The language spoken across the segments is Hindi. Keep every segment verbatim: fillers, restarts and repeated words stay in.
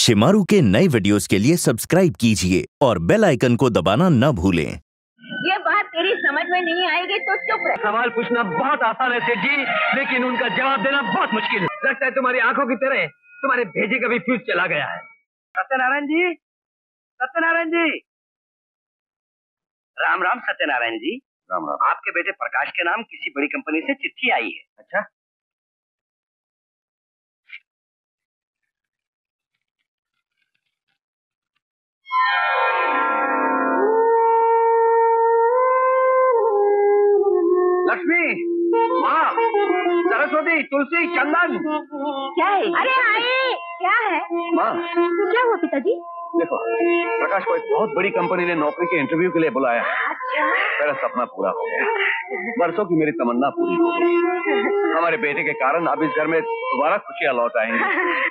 शेमारू के नए वीडियोस के लिए सब्सक्राइब कीजिए और बेल आइकन को दबाना न भूलें। ये बात तेरी समझ में नहीं आएगी तो चुप रह। सवाल पूछना बहुत आसान है सेठ जी, लेकिन उनका जवाब देना बहुत मुश्किल है। लगता है तुम्हारी आंखों की तरह तुम्हारे भेजे का भी फ्यूज चला गया है। सत्यनारायण जी, सत्यनारायण जी, राम राम। सत्यनारायण जी राम राम। आपके बेटे प्रकाश के नाम किसी बड़ी कंपनी से चिट्ठी आई है। अच्छा, लक्ष्मी माँ, सरस्वती, तुलसी, चंदन। क्या है? अरे आई, क्या है माँ? क्या हुआ पिताजी? देखो, प्रकाश को एक बहुत बड़ी कंपनी ने नौकरी के इंटरव्यू के लिए बुलाया। अच्छा। मेरा सपना पूरा हो गया, बरसों की मेरी तमन्ना पूरी हो गई। हमारे बेटे के कारण अब इस घर में दोबारा खुशियाँ लौट आएंगी।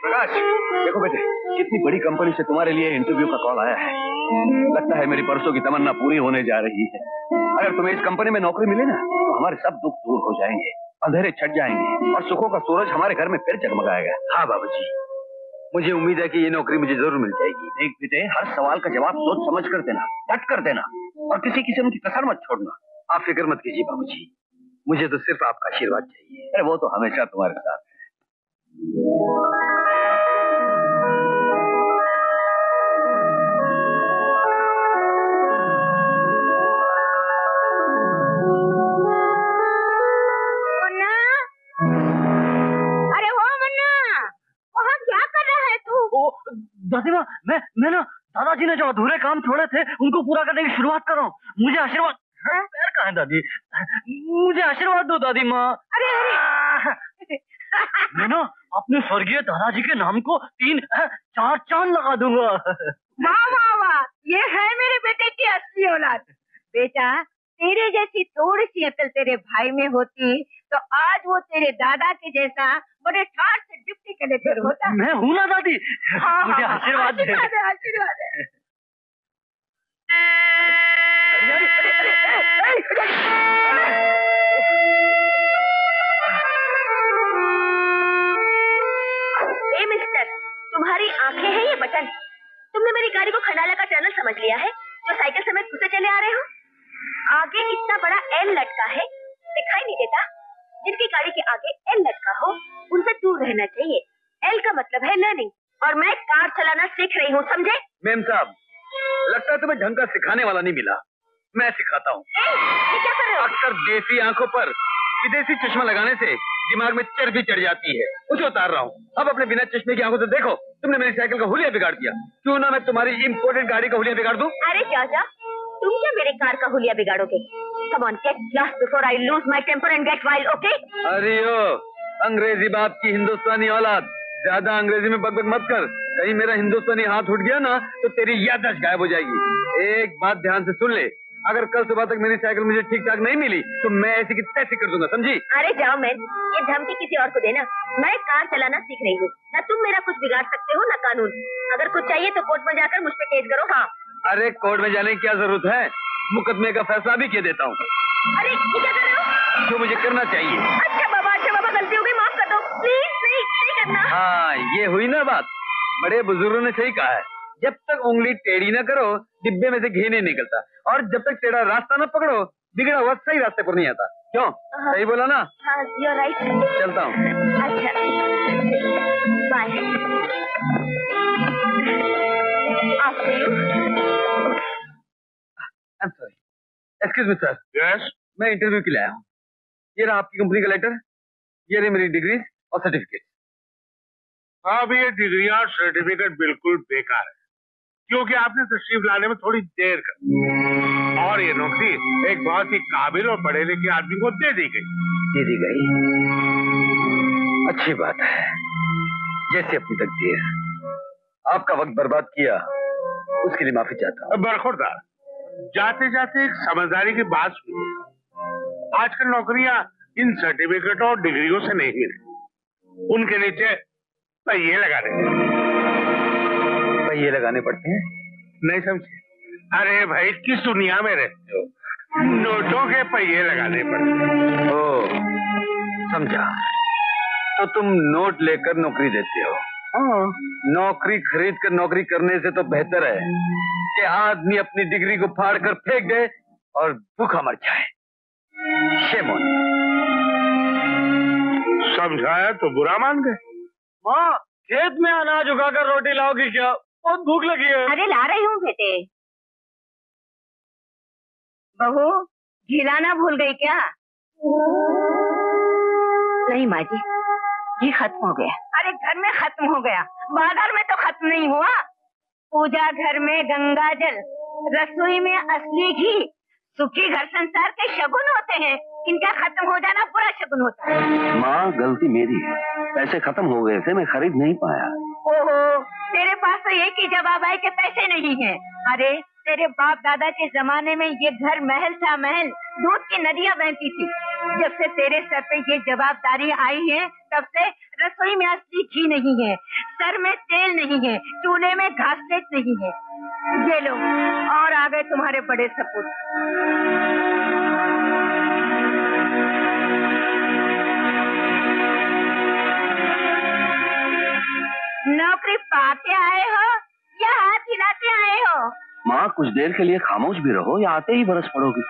प्रकाश देखो बेटे, कितनी बड़ी कंपनी से तुम्हारे लिए इंटरव्यू का कॉल आया है। लगता है मेरी बरसों की तमन्ना पूरी होने जा रही है। अगर तुम्हें इस कंपनी में नौकरी मिले ना, तो हमारे सब दुख दूर हो जाएंगे, अंधेरे छट जाएंगे और सुखों का सूरज हमारे घर में फिर जगमगाएगा। हाँ बाबूजी, मुझे उम्मीद है कि ये नौकरी मुझे जरूर मिल जाएगी। देख बेटे, हर सवाल का जवाब सोच समझ कर देना, डट कर देना और किसी किस्म की कसर मत छोड़ना। आप फिक्र मत कीजिए बाबूजी, मुझे तो सिर्फ आपका आशीर्वाद चाहिए। अरे वो तो हमेशा तुम्हारे साथ है। दादीमा, मैं मैं ना दादाजी ने जो अधूरे काम छोड़े थे उनको पूरा करने की शुरुआत कर रहा हूँ। मुझे आशीर्वाद। पैर कहाँ है दादी? मुझे आशीर्वाद दो दादी माँ। अरे अरे, मैं ना अपने स्वर्गीय दादाजी के नाम को तीन चार चांद लगा दूंगा। वाह वाह वाह, ये है मेरे बेटे की असली औलाद। बेटा, तेरे जैसी थोड़ी सी अकल तेरे भाई में होती तो आज वो तेरे दादा के जैसा बड़े ठाट से डिप्टी कलेक्टर होता। मैं हूँ ना दादी। हाँ, मुझे आशीर्वाद दे। आशीर्वाद दे। ए मिस्टर, तुम्हारी आंखें हैं ये बटन। तुमने मेरी गाड़ी को खंडाला का टनल समझ लिया है, जो साइकिल समेत घुसे चले आ रहे हो। आगे इतना बड़ा एल लटका है, दिखाई नहीं देता। जिनकी गाड़ी के आगे एल लटका हो उनसे दूर रहना चाहिए। एल का मतलब है लर्निंग, और मैं कार चलाना सीख रही हूँ, समझे? मैम साहब, लगता है तुम्हें ढंग का सिखाने वाला नहीं मिला। मैं सिखाता हूँ। अक्सर देसी आंखों पर विदेशी चश्मा लगाने से दिमाग में चर्बी चढ़ जाती है, उसे उतार रहा हूँ। अब अपने बिना चश्मे की आंखों से देखो, तुमने मेरी साइकिल का हुलिया बिगाड़ दिया। क्यों ना मैं तुम्हारी इम्पोर्टेंट गाड़ी का हुलिया बिगाड़ दूँ? अरे चाचा, तुम क्या मेरी कार का हुलिया बिगाड़ोगे? Come on, get lost before I lose my temper and get wild, okay? अरे यो, अंग्रेजी बाप की हिंदुस्तानी औलाद, ज्यादा अंग्रेजी में बकबक मत कर। कहीं मेरा हिंदुस्तानी हाथ उठ गया ना तो तेरी याददाश्त गायब हो जाएगी। एक बात ध्यान से सुन ले, अगर कल सुबह तक मेरी साइकिल मुझे ठीक ठाक नहीं मिली तो मैं ऐसी की तैसी कर दूंगा, समझी? अरे जाओ, मैं ये धमकी किसी और को देना। मैं कार चलाना सीख रही हूँ, न तुम मेरा कुछ बिगाड़ सकते हो न कानून। अगर कुछ चाहिए तो कोर्ट में जाकर मुझ पर केस करो। हाँ। अरे कोर्ट में जाने की क्या जरूरत है, मुकदमे का फैसला भी किए देता हूँ। अरे ये क्या कर रहे हो? जो मुझे करना चाहिए। अच्छा बाबा, अच्छा बाबा, गलती हो गई, माफ कर दो प्लीज। नहीं नहीं करना। हाँ, ये हुई ना बात। बड़े बुजुर्गों ने सही कहा है, जब तक उंगली टेढ़ी ना करो डिब्बे में से घी नहीं निकलता, और जब तक टेढ़ा रास्ता ना पकड़ो बिगड़ा हुआ सही रास्ते पर नहीं आता। क्यों, सही बोला ना? हाँ, यू आर राइट। चलता हूँ। अच्छा bye. I'm sorry. Excuse me, sir. Yes. मैं इंटरव्यू के लिए आया हूँ। ये रहा आपकी कंपनी का लेटर, ये रही मेरी डिग्री और सर्टिफिकेट। अब ये डिग्री और सर्टिफिकेट बिल्कुल बेकार है, क्योंकि आपने तशरीफ लाने में थोड़ी देर कर, और ये नौकरी एक बहुत ही काबिल और पढ़े लिखे आदमी को दे दी गई। दे दी गई, अच्छी बात है। जैसे अपनी तकदीर, आपका वक्त बर्बाद किया उसके लिए माफी चाहता हूँ। बरखुरदार, जाते जाते एक समझदारी की बात सुनो। आजकल नौकरियां इन सर्टिफिकेट और डिग्रियों से नहीं मिलती, उनके नीचे पहिए लगाने पहिए लगाने पड़ते हैं। नहीं समझे? अरे भाई, किस दुनिया में रहते हो? नोटों के पहिए लगाने पड़ते। ओ समझा, तो तुम नोट लेकर नौकरी देते हो। नौकरी खरीद कर नौकरी करने से तो बेहतर है कि आदमी अपनी डिग्री को फाड़ कर फेंक दे और भूखा मर जाए। समझाया तो बुरा मान गए। माँ, खेत में अनाज उगाकर रोटी लाओगी क्या? बहुत भूख लगी है। अरे ला रही हूँ बेटे। बहू, घिलाना भूल गई क्या? नहीं माँ जी, ये खत्म हो गया। अरे घर में खत्म हो गया, बाजार में तो खत्म नहीं हुआ। पूजा घर में गंगा जल, रसोई में असली घी, सुखी घर संसार के शगुन होते हैं, इनका खत्म हो जाना बुरा शगुन होता है। माँ, गलती मेरी है, पैसे खत्म हो गए थे, मैं खरीद नहीं पाया। ओहो, तेरे पास तो ये की जवाब आए कि पैसे नहीं है। अरे तेरे बाप दादा के जमाने में ये घर महल था, महल, दूध की नदियाँ बहती थी। जब से तेरे सर पे ये जवाबदारी आई है, तब से रसोई में असली घी नहीं है, सर में तेल नहीं है, चूल्हे में घासलेट नहीं है। ये लो, और आ गए तुम्हारे बड़े सपूत। नौकरी पाते आए हो या हाथ हिलाते आए हो? माँ, कुछ देर के लिए खामोश भी रहो या आते ही बरस पड़ोगी।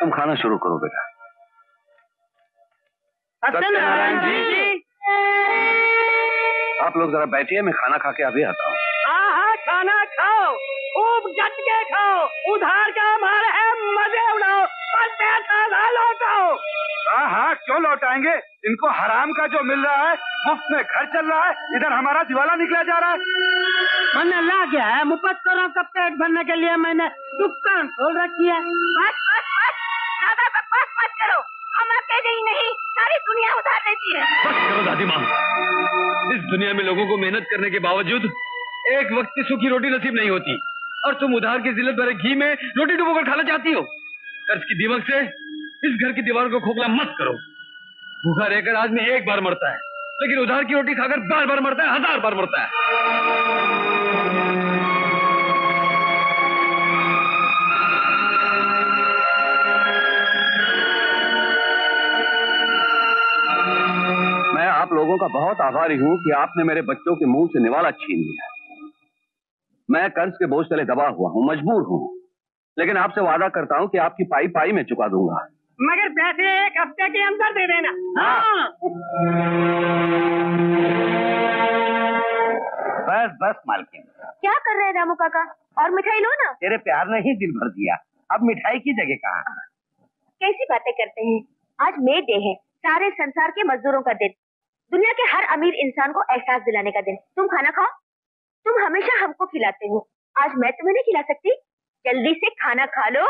तुम खाना शुरू करो बेटा। सत्यनारायण जी, आप लोग जरा बैठिए, मैं खाना खा के अभी आता हूँ। हाँ हाँ, खाना खाओ, खूब जट के खाओ, उधार का मार है, मजे उड़ाओ, पर पैसा ना लौटाओ। हाँ हाँ, क्यों लौटाएंगे? इनको हराम का जो मिल रहा है, मुफ्त में घर चल रहा है, इधर हमारा दिवाला निकला जा रहा है। मैंने ला गया है, मुफ्त करो, सब पेट भरने के लिए मैंने दुकान खोल रखी है। बस बस बस, दादा बकवास मत करो, हम अकेले ही नहीं, सारी दुनिया उधार लेती है। बस करो दादी माँ, इस दुनिया में लोगों को मेहनत करने के बावजूद एक वक्त की सूखी रोटी नसीब नहीं होती, और तुम उधार की जिल्लत भरे घी में रोटी डुबोकर खाना चाहती हो। कर्ज की दीमक से इस घर की दीवार को खोखला मत करो। भूखा रहकर आदमी एक बार मरता है, लेकिन उधार की रोटी खाकर बार बार मरता है, हजार बार मरता है। आप लोगों का बहुत आभारी हूं कि आपने मेरे बच्चों के मुंह से निवाला छीन लिया। मैं कर्ज के बोझ तले दबा हुआ हूं, मजबूर हूं, लेकिन आपसे वादा करता हूं कि आपकी पाई पाई में चुका दूंगा। मगर पैसे एक हफ्ते के अंदर दे देना। हाँ। बस बस मालकिन, क्या कर रहे हैं रामू काका? और मिठाई लो ना। तेरे प्यार ने ही दिल भर दिया, अब मिठाई की जगह कहाँ? कैसी बातें करते हैं, आज मे डे है, सारे संसार के मजदूरों का दिन, दुनिया के हर अमीर इंसान को एहसास दिलाने का दिन। तुम खाना खाओ, तुम हमेशा हमको खिलाते हो, आज मैं तुम्हें नहीं खिला सकती? जल्दी से खाना खा लो,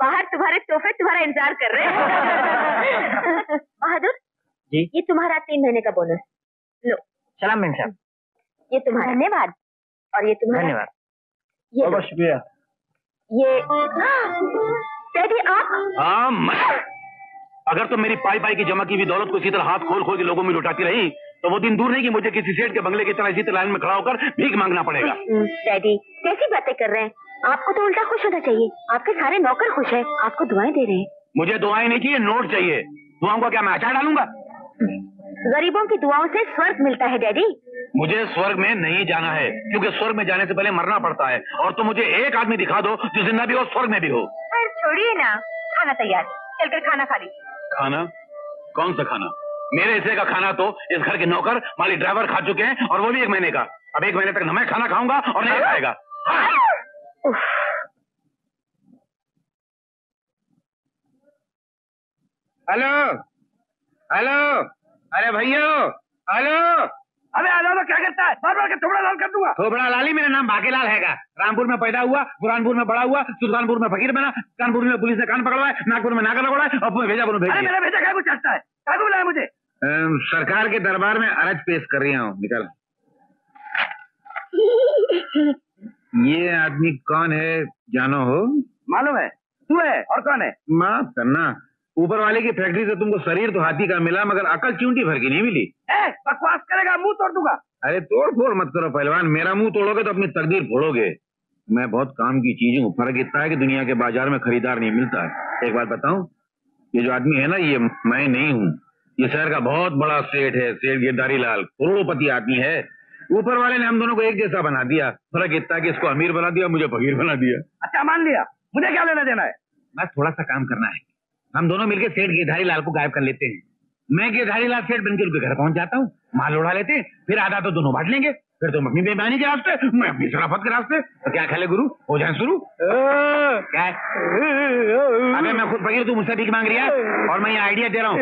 बाहर तुम्हारे तोहफे तुम्हारा इंतजार कर रहे हैं। बहादुर जी, ये तुम्हारा तीन महीने का बोनस लो। सलाम मैम साहब, ये तुम्हारा। धन्यवाद। और ये तुम्हारा। धन्यवाद। ये बहुत शुक्रिया। ये डैडी आप, अगर तुम तो मेरी पाई पाई की जमा की हुई दौलत को इसी तरह हाथ खोल खोल के लोगों में लुटाती रही, तो वो दिन दूर नहीं कि मुझे किसी सेठ के बंगले की तरह इसी तरह लाइन में खड़ा होकर भीख मांगना पड़ेगा। डैडी, कैसी बातें कर रहे हैं, आपको तो उल्टा खुश होना चाहिए। आपके सारे नौकर खुश हैं, आपको दुआएं दे रहे हैं। मुझे दुआएं नहीं चाहिए, नोट चाहिए। दुआओं का क्या मैं आचार डालूंगा? गरीबों की दुआओं से स्वर्ग मिलता है डैडी। मुझे स्वर्ग में नहीं जाना है, क्योंकि स्वर्ग में जाने से पहले मरना पड़ता है, और तुम मुझे एक आदमी दिखा दो जो जिंदा भी हो स्वर्ग में भी हो। छोड़िए ना, खाना तैयार, चलकर खाना खा लीजिए। खाना? कौन सा खाना? मेरे हिस्से का खाना तो इस घर के नौकर माली ड्राइवर खा चुके हैं, और वो भी एक महीने का। अब एक महीने तक न मैं खाना खाऊंगा और नहीं खाएगा। हाँ। हेलो हेलो, अरे भैया हेलो। अबे हेलो तो क्या करता है, बार बार के थोबड़ा लाल कर दूंगा। थोबड़ा लाल ही, मेरा नाम बाकी लाल हैगा। रामपुर में पैदा हुआ, बुरहानपुर में बड़ा हुआ, सुल्तानपुर में फकीर बना, कानपुर में पुलिस ने कान पकड़वाया, नागपुर में नागर पकड़वाया, और तुम्हें भेजापुर में भेजा। मेरा भेजा क्या कुछ चाहता है? क्या बुलाया मुझे? आ, सरकार के दरबार में अर्ज पेश कर रहा हूँ। निकल। ये आदमी कौन है जानो हो? मालूम है, तू है। और कौन है? माफ करना, ऊपर वाले की फैक्ट्री से तुमको शरीर तो हाथी का मिला, मगर अकल चूंटी भर की नहीं मिली। ए, बकवास करेगा, मुंह तोड़ दूंगा। अरे तोड़ फोड़ मत करो पहलवान, मेरा मुंह तोड़ोगे तो अपनी तकदीर फोड़ोगे। मैं बहुत काम की चीज हूँ, फर्क इतना है कि दुनिया के बाजार में खरीदार नहीं मिलता। एक बात बताऊं, ये जो आदमी है ना, ये मैं नहीं हूँ, ये शहर का बहुत बड़ा सेठ है, सेठ गिरधारी लाल, करोड़पति आदमी है। ऊपर वाले ने हम दोनों को एक जैसा बना दिया, फर्क इतना कि इसको अमीर बना दिया, मुझे फकीर बना दिया। अच्छा मान लिया, मुझे क्या लेना देना है? बस थोड़ा सा काम करना है, हम दोनों मिलकर सेठ गिरधारी लाल को गायब कर लेते हैं। मैं गिरधारी लाल सेठ बनकर उनके घर पहुंच जाता हूँ, माल लौटा लेते, फिर आधा तो दोनों बांट लेंगे, फिर तुम अपनी बेईमानी के रास्ते, मैं अपनी शराफत के रास्ते। तो क्या खा ले गुरु, हो जाए शुरू। क्या अगर मैं खुद फकीर, तू मुझसे भीख मांग रही है और मैं ये आइडिया दे रहा हूँ।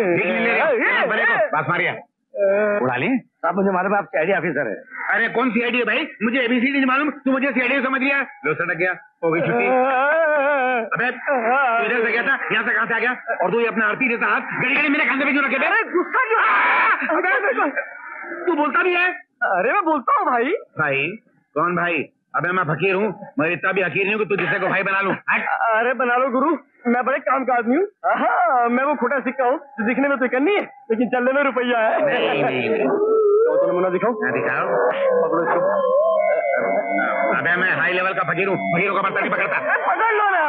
उड़ा लें साहब, मुझे मालूम आप सीआईडी ऑफिसर है। अरे कौन सीआईडी है भाई, मुझे एबीसीडी नहीं मालूम, तू मुझे सीआईडी समझ लिया। लो सटक गया, हो गई छुट्टी। अबे इधर से गया था, यहाँ से कहाँ से आ गया? और तू ये अपना आरती जैसा हाथ घड़ी घड़ी मेरे खाने पे क्यों रखे थे? अरे गुस्सा क्यों? तू बोलता भी है? अरे मैं बोलता हूँ भाई। भाई कौन भाई? अबे मैं फकीर हूँ, मैं इतना भी हकीर नहीं हूँ कि तू जिसे को भाई बना लूँ। अरे बना लो गुरु, मैं बड़े काम का आदमी हूँ, मैं वो खोटा सिक्का हूँ जो दिखने में तो करनी है लेकिन चलने में रुपया है। नहीं नहीं नहीं, तो नमूना दिखाओ। मैं दिखाओ, पकड़ो इसको। अबे मैं हाई लेवल का फकीर हूँ, फकीरों का बर्तन नहीं पकड़ता। पकड़ लो ना,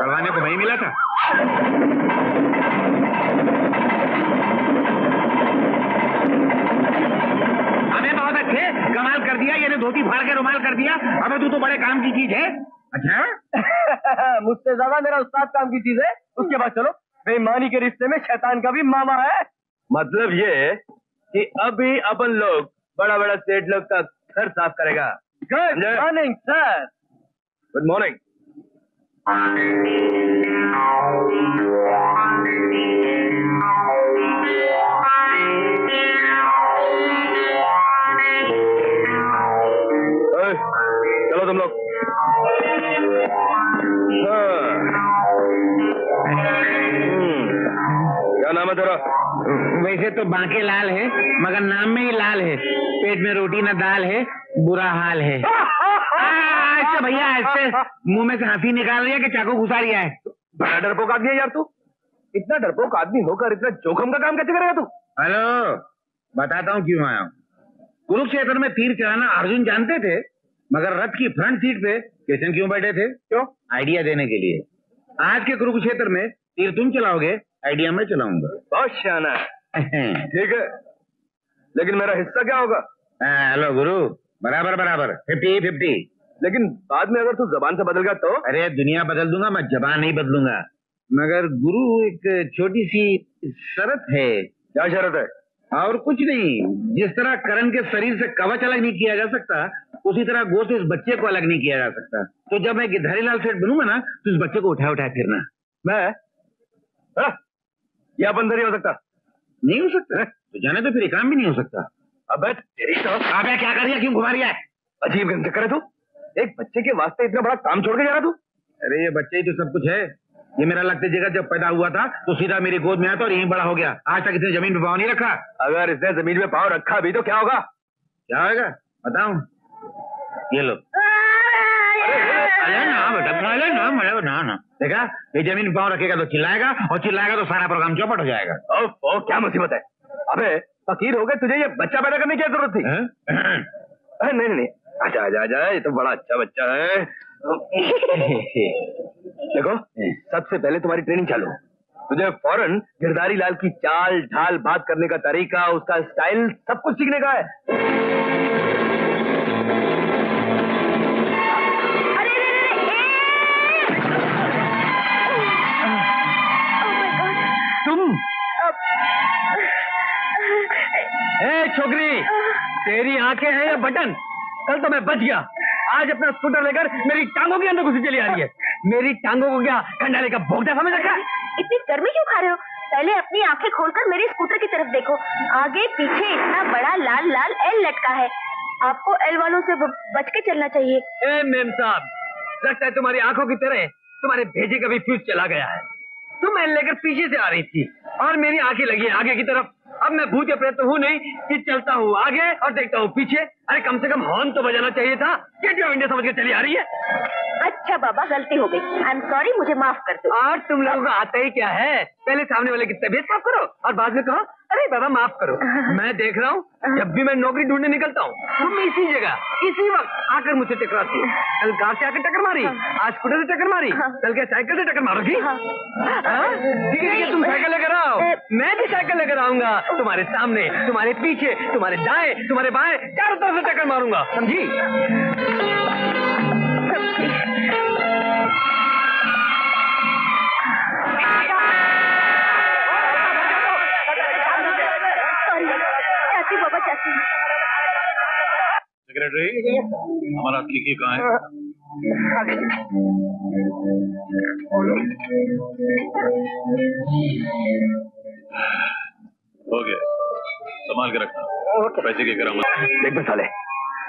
पकड़वाने को वही मिला था। अबे बहुत अच्छे, कमाल कर दिया, ये धोती फाड़ के रुमाल कर दिया। अबे तू तो बड़े काम की चीज है। अच्छा मुझसे ज्यादा मेरा उस्ताद काम की चीज है। उसके बाद चलो, बेईमानी के रिश्ते में शैतान का भी मामा है। मतलब ये कि अभी अपन लोग बड़ा बड़ा सेठ लोग का घर साफ करेगा। Good morning sir. Good morning. चलो तुम लोग। क्या नाम है तेरा? वैसे तो बांके लाल है मगर नाम में ही लाल है। पेट में रोटी ना दाल है, बुरा हाल है। अच्छा भैया, ऐसे मुंह में से हंसी निकाल रही है कि चाकू घुसा रहा है? बड़ा डरपोक आदमी है यार तू। इतना डरपोक आदमी होकर इतना जोखम का काम कैसे करेगा तू? हेलो, बताता हूँ क्यों आया हूँ। कुरुक्षेत्र में तीर चलाना अर्जुन जानते थे मगर रथ की फ्रंट सीट पे कृष्ण क्यों बैठे थे? क्यों? आइडिया देने के लिए। आज के कुरुक्षेत्र में तीर तुम चलाओगे, आइडिया मैं चलाऊंगा। बहुत शाना। ठीक है, लेकिन मेरा हिस्सा क्या होगा? हेलो गुरु, बराबर बराबर, फिफ्टी फिफ्टी। लेकिन बाद में अगर तू जबान से बदल गया तो? अरे दुनिया बदल दूंगा, मैं जबान नहीं बदलूंगा। मगर गुरु एक छोटी सी शर्त है। क्या शर्त है? और कुछ नहीं, जिस तरह करण के शरीर से कवच अलग नहीं किया जा सकता, उसी तरह गो से इस बच्चे को अलग नहीं किया जा सकता। तो जब मैं गिरधारी लाल सेठ बनूंगा ना, तो इस बच्चे को उठा उठा फिरना। मैं यह बंदर ही हो सकता? नहीं हो सकता तो जाने, तो फिर एक काम भी नहीं हो सकता। अबे अबे क्या कर रही है, क्यों घुमा रही है? अजीब गंध करे तू, एक बच्चे के वास्ते इतना बड़ा काम छोड़ के जा रहा तू। अरे ये बच्चे ही तो सब कुछ है। ये मेरा लगते जगह जब पैदा हुआ था तो सीधा मेरी गोद में आया था और यहीं बड़ा हो गया। आज तक इसने जमीन पे पाँव नहीं रखा। अगर इसने जमीन पे पाँव रखा भी तो क्या होगा? क्या होगा बताऊं? ये लो। अरे ना बेटा, अरे ना, मतलब ना ना, देखा ये जमीन पाँव रखेगा तो चिल्लाएगा और चिल्लाएगा तो सारा प्रोग्राम चौपट हो जाएगा। ओह क्या मुसीबत है। अबे फकीर हो गए, तुझे ये बच्चा पैदा करने की क्या जरूरत थी? अरे नहीं नहीं, आजा आजा आजा, ये तो बड़ा अच्छा बच्चा है। देखो, सबसे पहले तुम्हारी ट्रेनिंग चालू। तुझे फौरन गिरधारी लाल की चाल ढाल, बात करने का तरीका, उसका स्टाइल, सब कुछ सीखने का है। अरे रे रे रे, तुम ए छोकरी, तेरी आंखें हैं या बटन? कल तो मैं बच गया, आज अपना स्कूटर लेकर मेरी टांगों के अंदर घुसी चली आ रही है। मेरी टांगों को क्या खंडाले का भोंगटा समझ रखा? इतनी गर्मी क्यों खा रहे हो? पहले अपनी आंखें खोलकर मेरे स्कूटर की तरफ देखो, आगे पीछे इतना बड़ा लाल लाल एल लटका है। आपको एल वालों से बच के चलना चाहिए। ए मेम साहब, लगता है तुम्हारी आंखों की तरह तुम्हारे भेजे का भी फ्यूज चला गया है। तुम एल लेकर पीछे से आ रही थी और मेरी आंखें लगी आगे की तरफ। अब मैं भूत या प्रेत तो हूँ नहीं कि चलता हूँ आगे और देखता हूँ पीछे। अरे कम से कम हॉर्न तो बजाना चाहिए था, क्या इंडिया समझ के चली आ रही है। अच्छा बाबा गलती हो गई, आई एम सॉरी, मुझे माफ कर दो। और तुम लोगों को आता ही क्या है, पहले सामने वाले की तबीयत साफ करो और बाद में कहो अरे बाबा माफ करो। मैं देख रहा हूँ जब भी मैं नौकरी ढूंढने निकलता हूँ तुम इसी जगह इसी वक्त आकर मुझसे टकराती हो। कल कार से आकर टक्कर मारी, आज स्कूटर से टक्कर मारी, कल क्या साइकिल से टक्कर मारोगी? ठीक है तुम साइकिल लेकर आओ, मैं भी साइकिल लेकर आऊंगा, तुम्हारे सामने तुम्हारे पीछे तुम्हारे दाएं तुम्हारे बाएं चारों तरफ से टक्कर मारूंगा, समझी? सेक्रेटरी हमारा लिखिए कहाँ है? ओके संभाल के रखना, पैसे के कराम देख में साले,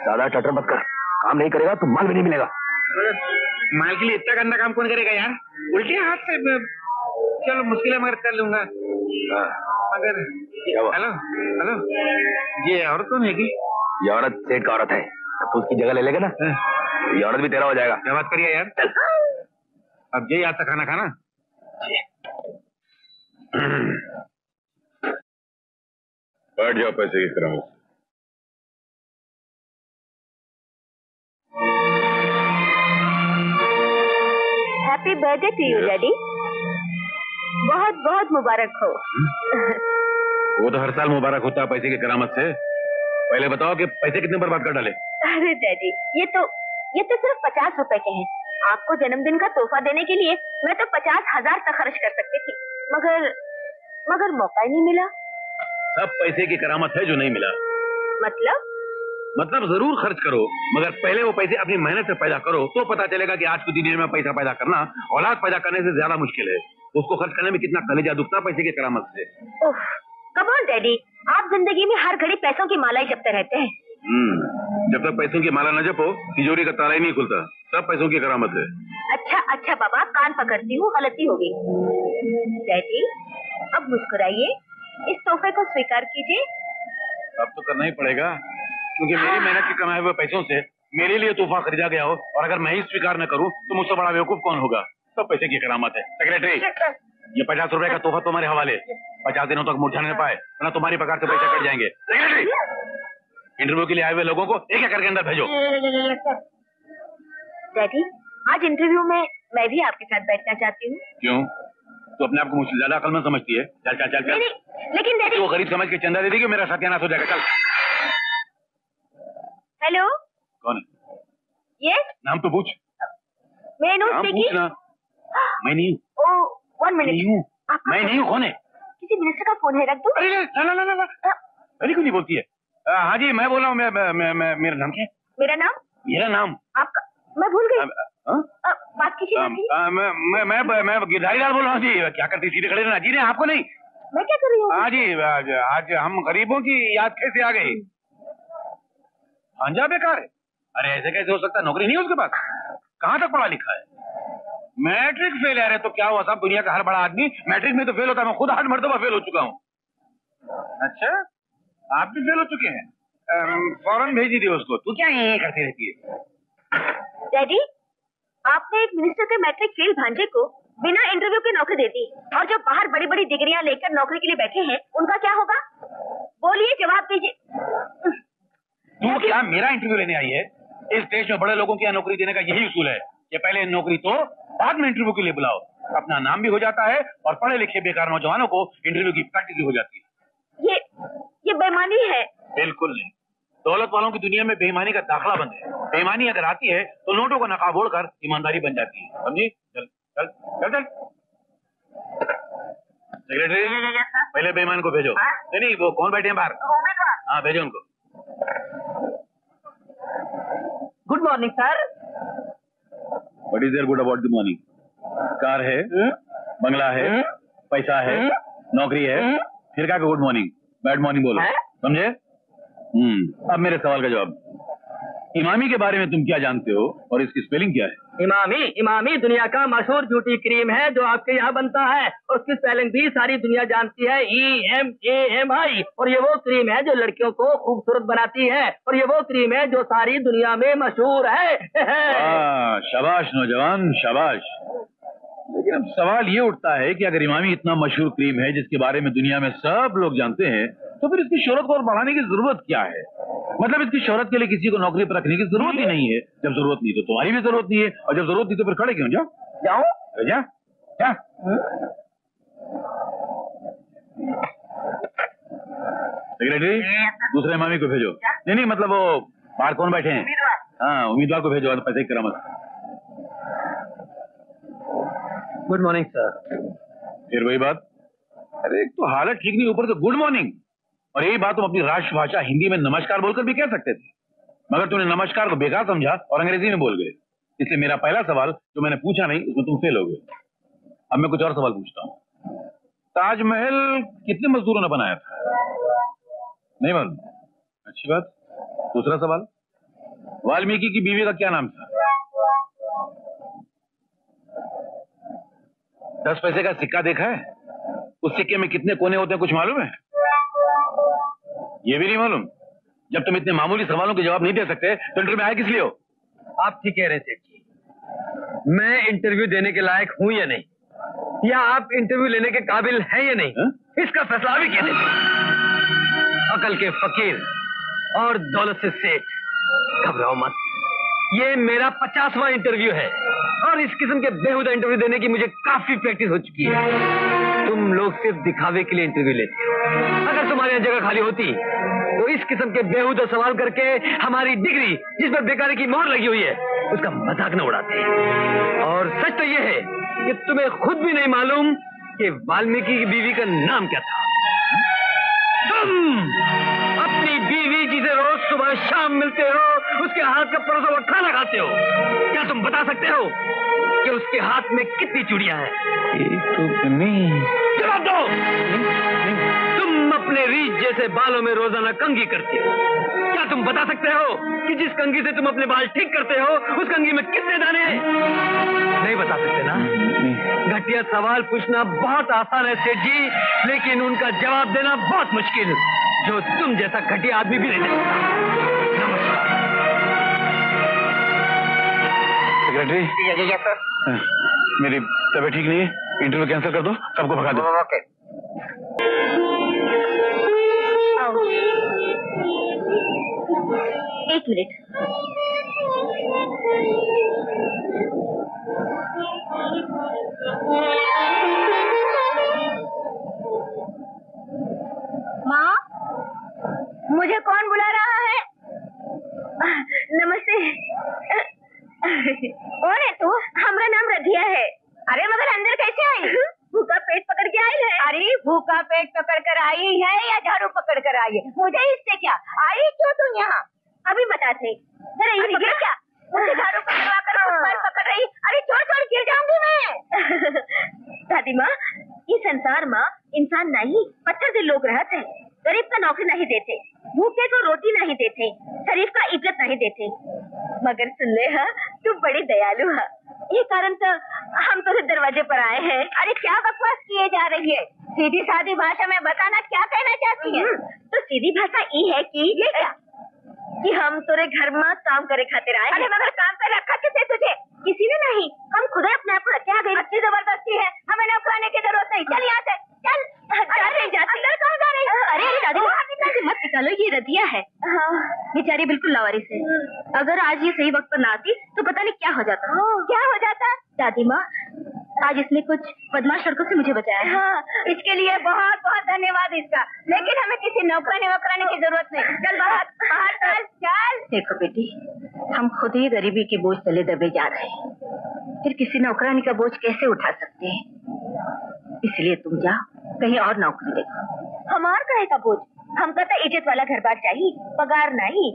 ज्यादा टटर मत कर, काम नहीं करेगा तो माल भी नहीं मिलेगा। माल के लिए इतना गंदा काम कौन करेगा यार, उल्टे हाथ से। चलो मुश्किल है मगर कर लूंगा। मगर हेलो हेलो ये औरत कौन है? कि ये औरत सेठ का औरत है, जब तू उसकी जगह ले लेगा ना तो ये औरत भी तेरा हो जाएगा। क्या बात करिए यार, चल अब ये आता खाना खाना। बैठ जाओ, पैसे की कराओ। Happy birthday to you daddy, बहुत बहुत मुबारक हो। वो तो हर साल मुबारक होता है पैसे की करामत से, पहले बताओ कि पैसे कितने बर्बाद कर डाले? अरे डैडी ये तो ये तो सिर्फ पचास रुपए के हैं, आपको जन्मदिन का तोहफा देने के लिए मैं तो पचास हजार तक खर्च कर सकती थी, मगर मगर मौका ही नहीं मिला। सब पैसे की करामत है जो नहीं मिला। मतलब मतलब जरूर खर्च करो मगर पहले वो पैसे अपनी मेहनत से पैदा करो तो पता चलेगा कि आज की दुनिया में पैसा पैदा करना औलाद पैदा करने से ज्यादा मुश्किल है, उसको खर्च करने में कितना कलेजा दुखता पैसे की करामत से। ओह कम ऑन डैडी, आप जिंदगी में हर घड़ी पैसों की माला ही जपते रहते हैं। हम्म, जब तक पैसों की माला न जपो तिजोरी का ताला ही नहीं खुलता, सब पैसों की करामत है। अच्छा अच्छा बाबा कान पकड़ती हूँ, गलती हो गई। डैडी अब मुस्कुराइए, इस तोहफे को स्वीकार कीजिए। अब तो करना ही पड़ेगा क्योंकि मेरी मेहनत की कमाए हुए पैसों से मेरे लिए तोहफा खरीदा गया हो और अगर मैं ही स्वीकार न करूँ तो मुझसे बड़ा बेवकूफ कौन होगा। सब पैसे की करामत है। सेक्रेटरी ये पचास रुपए का तोहफा तुम्हारे हवाले, पचास दिनों तक मुरझाने न पाए वरना तुम्हारी पगार से पैसे कट जाएंगे। सेक्रेटरी इंटरव्यू के लिए आए हुए लोगों को एक एक करके अंदर भेजो। डैडी आज इंटरव्यू में मैं भी आपके साथ बैठना चाहती हूँ। क्यों, तो अपने आप को मुझसे ज्यादा अकलमंद समझती है? चल चल चल चल। लेकिन डैडी वो गरीब समझ के चंदा दे देगी, मेरा सत्यानाश हो जाएगा। चल। हेलो कौन है? ये नाम तो पूछ। मैं मैं नहीं हूँ। वन मिनट, मैं नहीं हूँ। कौन है? किसी मिनिस्टर का फोन है, रख दो। अरे ना ना ना ना अरे क्यों नहीं बोलती है? हाँ जी मैं बोल रहा हूँ। मैं, मैं, मैं, मैं मेरा नाम क्या है? मेरा नाम मेरा नाम आपका मैं भूल गई। बात कीजिए। मैं मैं मैं मैं गिरधारी लाल बोल रहा हूँ। जी क्या करती सीधे खड़े रहना। जी ने आपको नहीं, मैं क्या कर रही हूँ? हाँ जी आज हम गरीबों की याद कैसे आ गई? हांजा बेकार है। अरे ऐसे कैसे हो सकता, नौकरी नहीं है उसके पास, कहाँ तक पढ़ा लिखा है? मैट्रिक फेल है। तो क्या हुआ साहब, दुनिया का हर बड़ा आदमी मैट्रिक में तो फेल होता है, मैं खुद आठ मरतबा फेल हो चुका हूँ। अच्छा आप भी फेल हो चुके हैं? फौरन भेज दी उसको। तू क्या ये करती रहती है? डैडी आपने एक मिनिस्टर के मैट्रिक फेल भांजे को बिना इंटरव्यू के नौकरी दे दी, और जो बाहर बड़ी बड़ी डिग्रियाँ लेकर नौकरी के लिए बैठे हैं उनका क्या होगा? बोलिए जवाब दीजिए। तू क्या मेरा इंटरव्यू लेने आई है? इस देश में बड़े लोगों की नौकरी देने का यही उसूल है, ये पहले नौकरी तो बाद में इंटरव्यू के लिए बुलाओ, अपना नाम भी हो जाता है और पढ़े लिखे बेकार नौजवानों को इंटरव्यू की प्रैक्टिस भी हो जाती है। ये ये बेईमानी है। बिल्कुल नहीं, दौलत वालों की दुनिया में बेईमानी का दाखला बंद है। बेईमानी अगर आती है तो नोटों को नकाब ओढ़कर ईमानदारी बन जाती है, समझी? चल चल चल चल। सेक्रेटरी पहले बेईमान को भेजो। नहीं नहीं वो कौन बैठे हैं बाहर, हाँ भेजो उनको। Good morning sir. What is there good about the morning? Car है, hmm? बंगला है, hmm? पैसा है, hmm? नौकरी है, hmm? फिर क्या गुड मॉर्निंग बैड मॉर्निंग बोलो, समझे? hmm. अब मेरे सवाल का जवाब इमामी के बारे में तुम क्या जानते हो और इसकी स्पेलिंग क्या है? इमामी इमामी दुनिया का मशहूर ब्यूटी क्रीम है जो आपके यहाँ बनता है और उसकी स्पेलिंग भी सारी दुनिया जानती है, ई एम ए एम आई। और ये वो क्रीम है जो लड़कियों को खूबसूरत बनाती है और ये वो क्रीम है जो सारी दुनिया में मशहूर है। शाबाश नौजवान, शाबाश। लेकिन अब सवाल ये उठता है कि अगर इमामी इतना मशहूर क्रीम है जिसके बारे में दुनिया में सब लोग जानते हैं तो फिर इसकी शोहरत को और बढ़ाने की जरूरत क्या है? मतलब इसकी शोहरत के लिए किसी को नौकरी पर रखने की जरूरत ही नहीं है। जब जरूरत नहीं तो तुम्हारी भी जरूरत नहीं है और जब जरूरत नहीं तो फिर खड़े क्यों? जाओ जाओ जा, जा? सेक्रेटरी दूसरे इमामी को भेजो। नहीं नहीं मतलब वो बाहर कौन बैठे हैं? हाँ उम्मीदवार को भेजो। पैसे करा मत। Good morning sir. फिर वही बात, अरे एक तो हालत ठीक नहीं ऊपर से गुड मॉर्निंग। और यही बात तुम अपनी राष्ट्रभाषा हिंदी में नमस्कार बोलकर भी कह सकते थे, मगर तुमने नमस्कार को बेकार समझा और अंग्रेजी में बोल गए। इसलिए मेरा पहला सवाल जो मैंने पूछा नहीं उसमें तुम फेल हो गए। अब मैं कुछ और सवाल पूछता हूँ। ताजमहल कितने मजदूरों ने बनाया था? नहीं मालूम, अच्छी बात। दूसरा सवाल, वाल्मीकि की बीवी का क्या नाम था? दस पैसे का सिक्का देखा है? उस सिक्के में कितने कोने होते हैं कुछ मालूम है? ये भी नहीं मालूम। जब तुम इतने मामूली सवालों के जवाब नहीं दे सकते तो इंटरव्यू में आए किस लिए हो? आप ठीक कह रहे सेठ जी, मैं इंटरव्यू देने के लायक हूँ या नहीं, या आप इंटरव्यू लेने के काबिल हैं या नहीं, है? इसका फैसला भी क्या देते? अकल के फकीर और दौलत से सेठ, घबराओ मत। ये मेरा पचासवां इंटरव्यू है और इस किस्म के बेहुदा इंटरव्यू देने की मुझे काफी प्रैक्टिस हो चुकी है। तुम लोग सिर्फ दिखावे के लिए इंटरव्यू लेते हो। अगर तुम्हारे यहाँ जगह खाली होती तो इस किस्म के बेहुदा सवाल करके हमारी डिग्री जिस पर बेकारी की मोहर लगी हुई है उसका मजाक न उड़ाते। और सच तो ये है कि तुम्हें खुद भी नहीं मालूम कि वाल्मीकि की बीवी का नाम क्या था। तुम अपनी बीवी जिसे रोज सुबह शाम मिलते हो, उसके हाथ का परोसा हुआ खाना खाते हो, क्या तुम बता सकते हो कि उसके हाथ में कितनी चूड़ियां हैं? एक तो जवाब दो। नहीं, नहीं। तुम अपने रीछ जैसे बालों में रोजाना कंघी करते हो, क्या तुम बता सकते हो कि जिस कंघी से तुम अपने बाल ठीक करते हो उस कंघी में कितने दाने हैं? नहीं बता सकते ना। घटिया सवाल पूछना बहुत आसान है सेठ जी, लेकिन उनका जवाब देना बहुत मुश्किल, जो तुम जैसा घटिया आदमी भी नहीं दे सकता। सेक्रेटरी सर, मेरी तबीयत ठीक नहीं है, इंटरव्यू कैंसिल कर दो, सबको भगा दो। ओके। एक मिनट, माँ मुझे कौन बुला रहा है? नमस्ते। और तो हमारा नाम रथिया है। अरे मगर अंदर कैसे आई? भूखा पेट पकड़ के आई है। अरे भूखा पेट पकड़ कर आई है या झाड़ू पकड़ कर आई है, मुझे इससे क्या। आई क्यों तुम यहाँ? अभी बताते। अरे ये पकड़ क्या? मुझे झाड़ू पकड़वा कर पैर पकड़ रही। अरे छोड़ छोड़ गिर जाऊंगी मैं। दादी माँ, ये संसार माँ इंसान नहीं पत्थर दिल लोग रहते हैं। गरीब का नौकरी नहीं देते, भूखे को रोटी नहीं देते, शरीफ का इज्जत नहीं देते, मगर सुन ले हा, तू बड़ी दयालु है। ये कारण तो हम तो दरवाजे पर आए हैं। अरे क्या बकवास किए जा रही है, सीधी सादी भाषा में बताना क्या कहना चाहती है। तो सीधी भाषा ये है कि ये क्या कि हम तुरे घर में काम करे खातिर आए। अरे मगर काम पर रखा किसे तुझे? किसी ने नहीं, हम खुद ही अपने आप को रखे आ गए। अच्छी जबरदस्ती है, हमें नौकराने की जरूरत नहीं। चल यहाँ से चल। अरे दादी दादी मत निकालो, ये रतिया है बेचारी, बिल्कुल लावारिस है। अगर आज ये सही वक्त पर ना आती तो पता नहीं क्या हो जाता। क्या हो जाता? दादी माँ आज इसने कुछ बदमाश लड़कों से मुझे बचाया है। हाँ, इसके लिए बहुत बहुत धन्यवाद इसका, लेकिन हमें किसी नौकराने वकराने की जरूरत नहीं। चल बाहर बाहर चल चल। देखो बेटी, हम खुद ही गरीबी के बोझ तले दबे जा रहे हैं, फिर किसी नौकरानी का बोझ कैसे उठा सकते हैं। इसलिए तुम जाओ कहीं और नौकरी देखो। हमार कहे का बोझ, हमको तो इज्जत वाला घर बार चाहिए, पगार नहीं।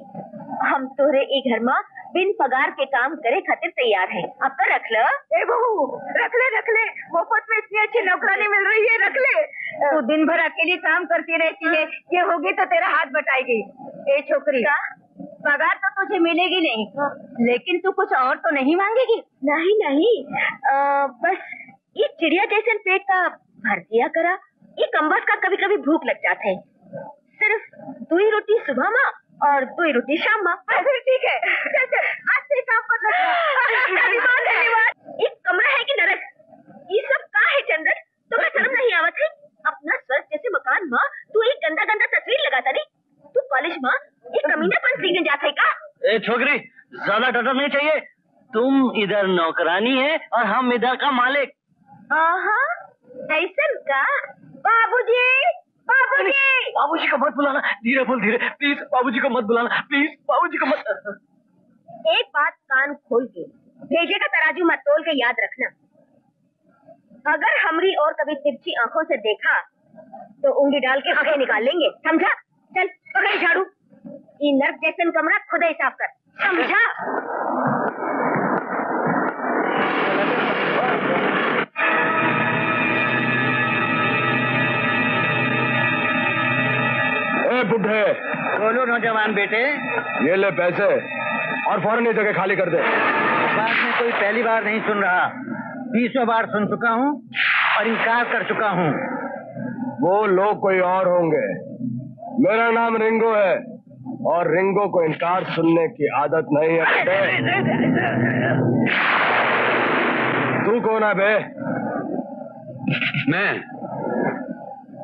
हम तोरे एक घर में बिन पगार के काम करे खातिर तैयार है। अब तो रख लो। ए बहू रख ले रख ले, मुफ्त में इतनी अच्छी नौकरानी मिल रही है, रख ले। तू तो दिन भर अकेली काम करती रहती है, ये होगी तो तेरा हाथ बटाएगी। ए छोकरी, पगार तो तुझे मिलेगी नहीं, लेकिन तू कुछ और तो नहीं मांगेगी? नहीं नहीं, आ, बस ये चिड़िया जैसे पेट का भर दिया करा। ये कम्बस का कभी कभी भूख लग जाता है। सिर्फ दो ही रोटी सुबह माँ और दो ही रोटी शाम माँ। ठीक है, आज से काम पर लग जा। एक कमरा है कि नरक, ये सब का है चंद्र? तुम्हें शर्म नहीं आवत है? अपना स्वर्ग जैसे मकान माँ तू एक गंदा गंदा तस्वीर लगाता नहीं। तू कॉलेज माँ ये कमीनापन सीखने जाता है का? ए छोकरी, ज्यादा टटर नहीं चाहिए। तुम इधर नौकरानी है और हम इधर का मालिक। ऐसन का? बाबूजी, बाबूजी, बाबूजी को मत बुलाना। धीरे बोल, धीरे प्लीज। बाबूजी को मत बुलाना प्लीज, बाबूजी को मत। एक बात कान खोल के, भेजे का तराजू मत तोल के याद रखना। अगर हमरी और कभी तिरछी आंखों से देखा तो उंगली डाल के आंखें निकाल लेंगे, समझा? चल पकड़ झाड़ू, ये नर्क जैसन कमरा खुद ही साफ कर, समझा? ए बुड्ढे, बोलो नौजवान बेटे, ये ले पैसे और फौरन ये जगह खाली कर दे। बात में कोई पहली बार नहीं सुन रहा, बीसों बार सुन चुका हूँ और इनकार कर चुका हूँ। वो लोग कोई और होंगे। मेरा नाम रिंगो है और रिंगो को इनकार सुनने की आदत नहीं है। तू कौन है बे? मैं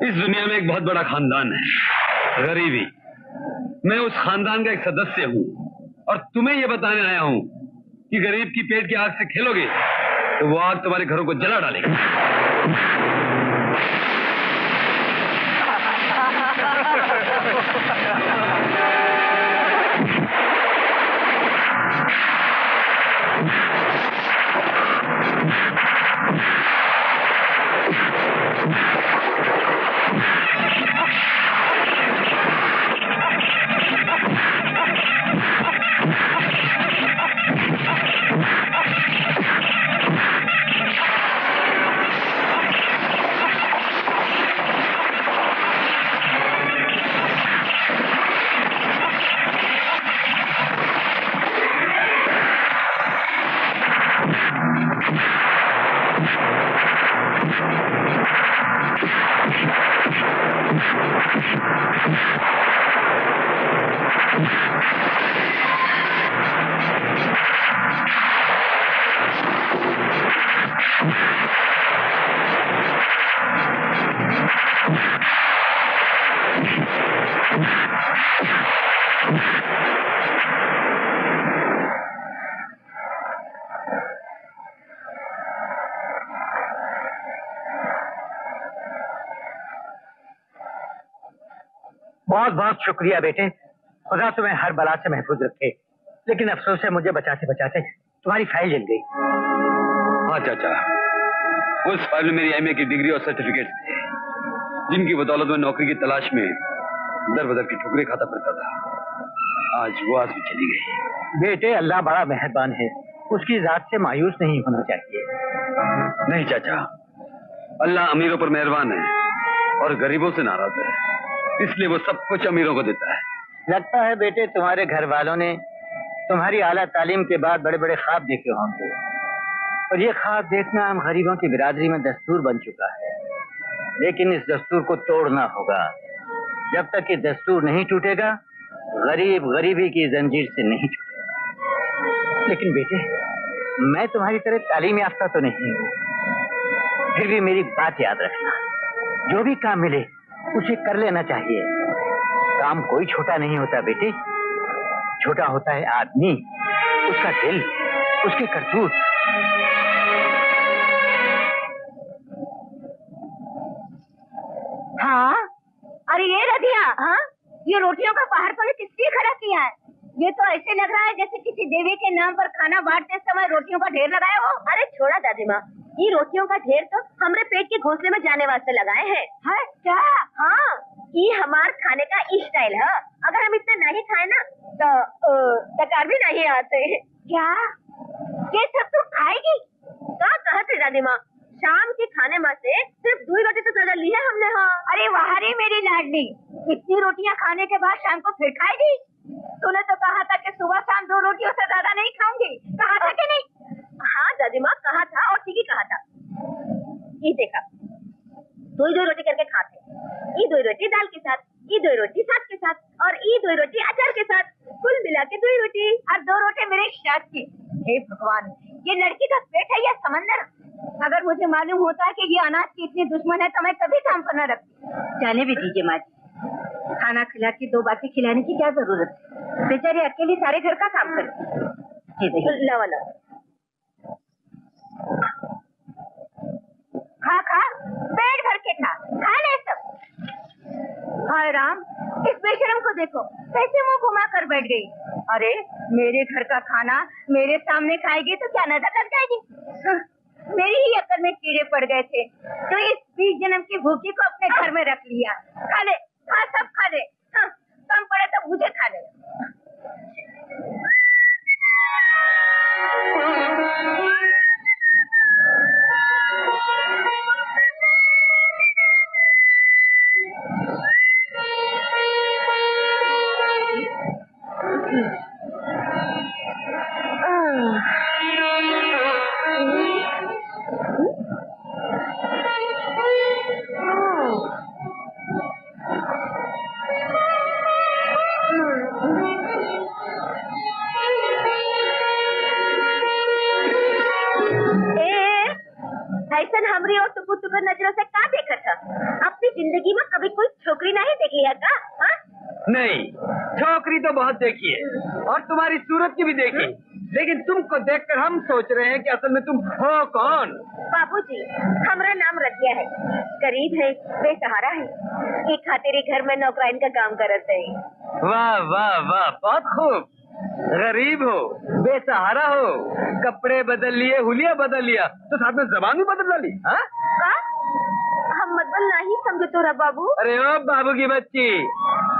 इस दुनिया में एक बहुत बड़ा खानदान है, गरीबी। मैं उस खानदान का एक सदस्य हूँ और तुम्हें यह बताने आया हूँ कि गरीब की पेट की आग से खेलोगे तो वो आग तुम्हारे घरों को जला डालेगी। बहुत बहुत शुक्रिया बेटे, खुदा तुम्हें हर बला से महफूज रखे। लेकिन अफसोस है मुझे बचाते बचाते तुम्हारी फाइल जल गई। हाँ चाचा, उस फाइल में मेरी एमए की डिग्री और सर्टिफिकेट थे, जिनकी बदौलत में नौकरी की तलाश में दर बदर की ठोकरें खाता पड़ता था। आज वो आज भी चली गई। बेटे अल्लाह बड़ा मेहरबान है, उसकी जात से मायूस नहीं होना चाहिए। नहीं चाचा, अल्लाह अमीरों पर मेहरबान है और गरीबों से नाराज है, इसलिए वो सब कुछ अमीरों को देता है। लगता है बेटे तुम्हारे घर वालों ने तुम्हारी आला तालीम के बाद बड़े बड़े ख्वाब देखे होंगे, और ये ख्वाब देखना हम गरीबों की बिरादरी में दस्तूर बन चुका है। लेकिन इस दस्तूर को तोड़ना होगा। जब तक ये दस्तूर नहीं टूटेगा, गरीब गरीबी की जंजीर से नहीं टूटेगा। लेकिन बेटे मैं तुम्हारी तरह तालीम याफ्ता तो नहीं हूँ, फिर भी मेरी बात याद रखना, जो भी काम मिले उसे कर लेना चाहिए। काम कोई छोटा नहीं होता बेटे, छोटा होता है आदमी, उसका दिल, उसके करतूत। हाँ अरे ये रधिया, हाँ ये रोटियों का पहाड़पन किसने खड़ा किया है? ये तो ऐसे लग रहा है जैसे किसी देवी के नाम पर खाना बांटते समय रोटियों का ढेर लगाया हो। अरे छोड़ा दादी माँ, ये रोटियों का ढेर तो हमरे पेट के घोंसले में जाने वास्ते लगाए हैं। है क्या? हाँ ये हमारे खाने का स्टाइल है। अगर हम इतना नहीं खाए ना तो तकार भी नहीं आते। क्या ये सब तुम खाएगी? क्या कहते दादी माँ, शाम के खाने में से सिर्फ दो रोटी तो सजा ली है हमने। हाँ अरे वाह रे मेरी लाडली, इतनी रोटियाँ खाने के बाद शाम को फिर खाएगी? तूने तो कहा था कि सुबह शाम दो रोटियों से ज्यादा नहीं खाऊंगी, कहा था कि नहीं? हाँ दादी माँ कहा था और ठीक ही कहा था। ये देखा, दो ही दो रोटी करके खाते, ये दो रोटी दाल के साथ, ये दो रोटी साग के साथ और ये दो रोटी अचार के साथ, कुल मिला के दो रोटी और दो रोटी मेरे साथ की। हे भगवान, ये लड़की का पेट है या समंदर? अगर मुझे मालूम होता है कि ये अनाज की इतनी दुश्मन है तो मैं कभी काम पर न रखती। जाने भी दीजिए माँ जी, खाना खिला के दो बातें खिलाने की क्या जरूरत है, बेचारी अकेली सारे घर का काम करती। लावा लावा, खा खा पेट भर के खा, खा ले सब। हाय राम, इस बेशरम को देखो कैसे मुँह घुमा कर बैठ गई। अरे मेरे घर का खाना मेरे सामने खाएगी तो क्या नजर लग जाएगी? मेरी ही अक्ल में कीड़े पड़ गए थे तो इस बीस जन्म की भूखी को अपने घर में रख लिया। खा ले, खा सब खा ले, हाँ, कम पड़े तो मुझे खा ले। नजरों से क्या देखा था? अपनी जिंदगी में कभी कोई छोकरी नहीं देख लिया था? हाँ? नहीं, छोकरी तो बहुत देखी है और तुम्हारी सूरत की भी देखी, लेकिन तुमको देखकर हम सोच रहे हैं कि असल में तुम हो कौन? बाबूजी, हमारा नाम रतिया है, गरीब है, बेसहारा है, एक खातेरी घर में नौकरानी का काम करते हैं। वाह वाह वाह, बहुत खूब। गरीब हो, बेसहारा हो, कपड़े बदल लिए, हुलिया बदल लिया, तो साथ में जबान भी बदल डाली। हम बदलना ही समझो तो रहा बाबू। अरे ओ बाबू की बच्ची,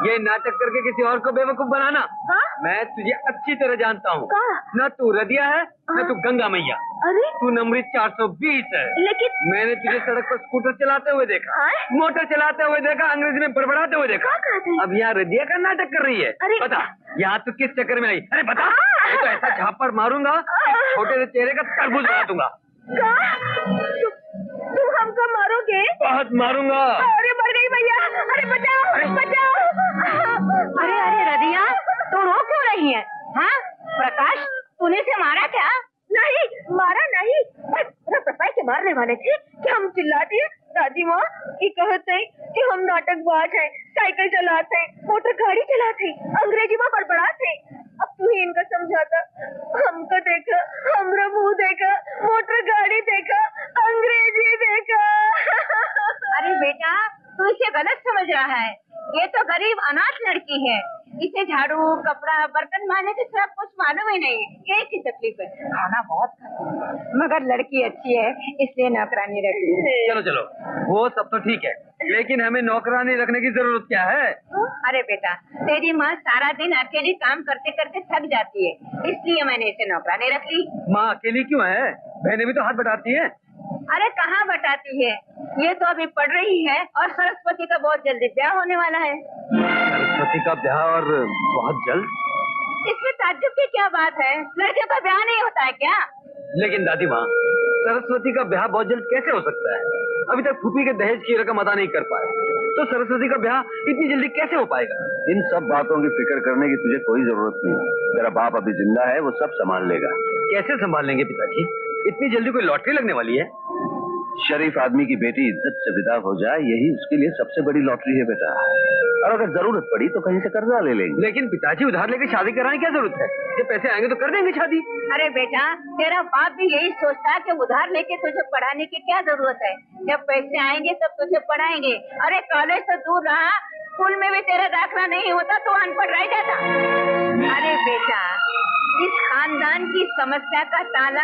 ये नाटक करके किसी और को बेवकूफ बनाना। हा? मैं तुझे अच्छी तरह जानता हूँ, ना तू रतिया है ना तू गंगा मैया, तू नंबरी चार सौ बीस है। लेकिन मैंने तुझे सड़क पर स्कूटर चलाते हुए देखा, हा? मोटर चलाते हुए देखा, अंग्रेजी में बड़बड़ाते हुए देखा। अब यहाँ रतिया का नाटक कर रही है, बता यहाँ तू किस चक्कर में आई? अरे बता, तो ऐसा झापड़ मारूंगा छोटे से चेहरे का तरबूज बना दूंगा। तुम हमको मारोगे? बहुत मारूंगा। अरे मर गई भैया, अरे बचाओ, अरे बचाओ। अरे अरे रतिया, तू रो क्यों रही है? हाँ प्रकाश, तूने से मारा क्या? नहीं मारा नहीं, बस रपरपाई के मारने वाले थे कि हम चिल्लाते हैं दादी माँ, ये कहते हैं कि हम नाटकबाज हैं, साइकिल चलाते हैं, मोटर गाड़ी चलाते हैं, अंग्रेजी में बड़बड़ाते हैं। अब तू ही इनका समझाता, हमको देखा, हमरा मुँह देखा, मोटर गाड़ी देखा, अंग्रेजी देखा। अरे बेटा, तू इसे गलत समझ रहा है, ये तो गरीब अनाथ लड़की है, इसे झाड़ू कपड़ा बर्तन मारने से सब कुछ मालूम ही नहीं है, एक ही तकलीफ है, खाना बहुत खाती है, मगर लड़की अच्छी है इसलिए नौकरानी रखी है। चलो चलो, वो सब तो ठीक है, लेकिन हमें नौकरानी रखने की जरूरत क्या है? अरे बेटा, तेरी माँ सारा दिन अकेली काम करते करते थक जाती है, इसलिए मैंने इसे नौकरानी रख ली। माँ अकेली क्यों है? बहने भी तो हाथ बटाती है। अरे कहाँ बटाती है, ये तो अभी पढ़ रही है और सरस्वती का बहुत जल्दी ब्याह होने वाला है। सरस्वती का ब्याह और बहुत जल्द? इसमें ताज्जुब की क्या बात है, लड़कियों का ब्याह नहीं होता है क्या? लेकिन दादी माँ, सरस्वती का ब्याह बहुत जल्द कैसे हो सकता है? अभी तक फूफी के दहेज की रकम अदा नहीं कर पाए, तो सरस्वती का ब्याह इतनी जल्दी कैसे हो पाएगा? इन सब बातों की फिक्र करने की तुझे कोई जरूरत नहीं, तेरा बाप अभी जिंदा है, वो सब संभाल लेगा। कैसे संभाल लेंगे पिताजी, इतनी जल्दी कोई लॉटरी लगने वाली है? शरीफ आदमी की बेटी इज्जत से विदा हो जाए, यही उसके लिए सबसे बड़ी लॉटरी है बेटा, और अगर जरूरत पड़ी तो कहीं से कर्जा ले लेंगे। लेकिन पिताजी, उधार लेकर शादी कराने क्या जरूरत है, जब पैसे आएंगे तो कर देंगे शादी। अरे बेटा, तेरा बाप भी यही सोचता है कि उधार लेके तुझे पढ़ाने की क्या जरूरत है, जब पैसे आएंगे तब तुझे पढ़ाएंगे। अरे कॉलेज से दूर रहा, स्कूल में भी तेरा दाखिला नहीं होता तो अनपढ़ रह जाता। अरे बेटा, इस खानदान की समस्या का ताला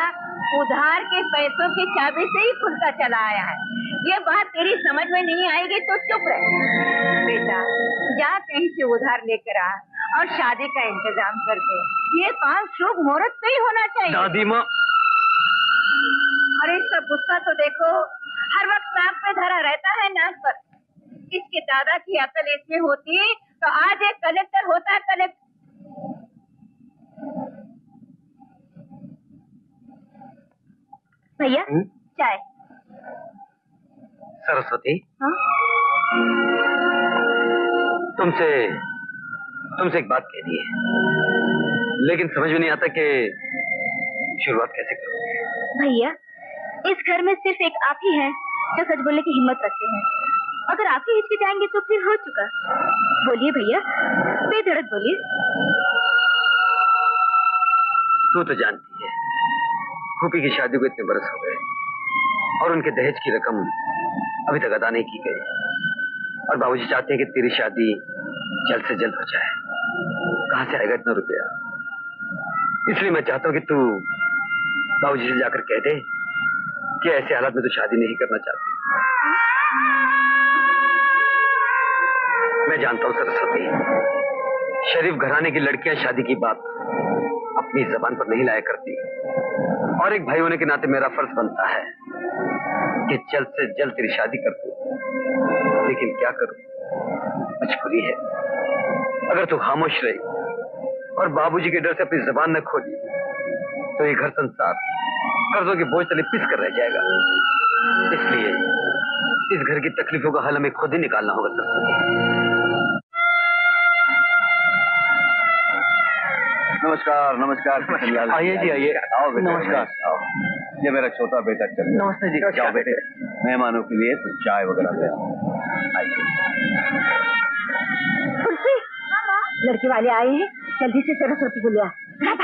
उधार के पैसों की चाबी से ही खुलता चला आया है, ये बात तेरी समझ में नहीं आएगी तो चुप रहे। बेटा, जा कहीं से उधार लेकर आ और शादी का इंतजाम कर दे, ये काम शुभ मुहूर्त पे ही होना चाहिए। दादी माँ, अरे इसका गुस्सा तो देखो, हर वक्त नाक पे धरा रहता है, नाक पर। इसके दादा की अकल इसमें होती तो आज एक कलेक्टर होता है, कलेक्टर। भैया चाय। सरस्वती हाँ? तुमसे तुमसे एक बात कहनी है, लेकिन समझ में नहीं आता कि शुरुआत कैसे करूं। भैया इस घर में सिर्फ एक आप ही हैं जो सच बोलने की हिम्मत रखते हैं। अगर आप ही हिचकिचाएंगे तो फिर हो चुका। बोलिए भैया, बेधड़क बोलिए। तू तो जानती है फूफी की शादी को इतने बरस हो गए और उनके दहेज की रकम अभी तक अदा नहीं की गई, और बाबूजी चाहते हैं कि तेरी शादी जल्द से जल्द हो जाए। कहाँ से आएगा इतना रुपया? इसलिए मैं चाहता हूँ कि तू बाबूजी से जाकर कह दे कि ऐसे हालात में तू शादी नहीं करना चाहती। मैं जानता हूँ सरस्वती, शरीफ घराने की लड़कियां शादी की बात अपनी जबान पर नहीं लाया करती, और एक भाई होने के नाते मेरा फर्ज बनता है कि जल्द से जल्द तेरी शादी कर दूं। लेकिन क्या करूं, मजबूरी है। अगर तू खामोश रही और बाबूजी के डर से अपनी जबान न खोली तो ये घर संसार कर्जों के बोझ तले पिस कर रह जाएगा। इसलिए इस घर की तकलीफों का हल हमें खुद ही निकालना होगा। नमस्कार नमस्कार नमस्कार। आइए जी आइए। आओ बेटा, नमस्कार। ये मेरा छोटा बेटा चल। नमस्ते जी। क्या बेटे, मेहमानों के लिए कुछ चाय वगैरह ले आओ। तुलसी, लड़के वाले आए हैं, जल्दी से सरस्वती को ले आ।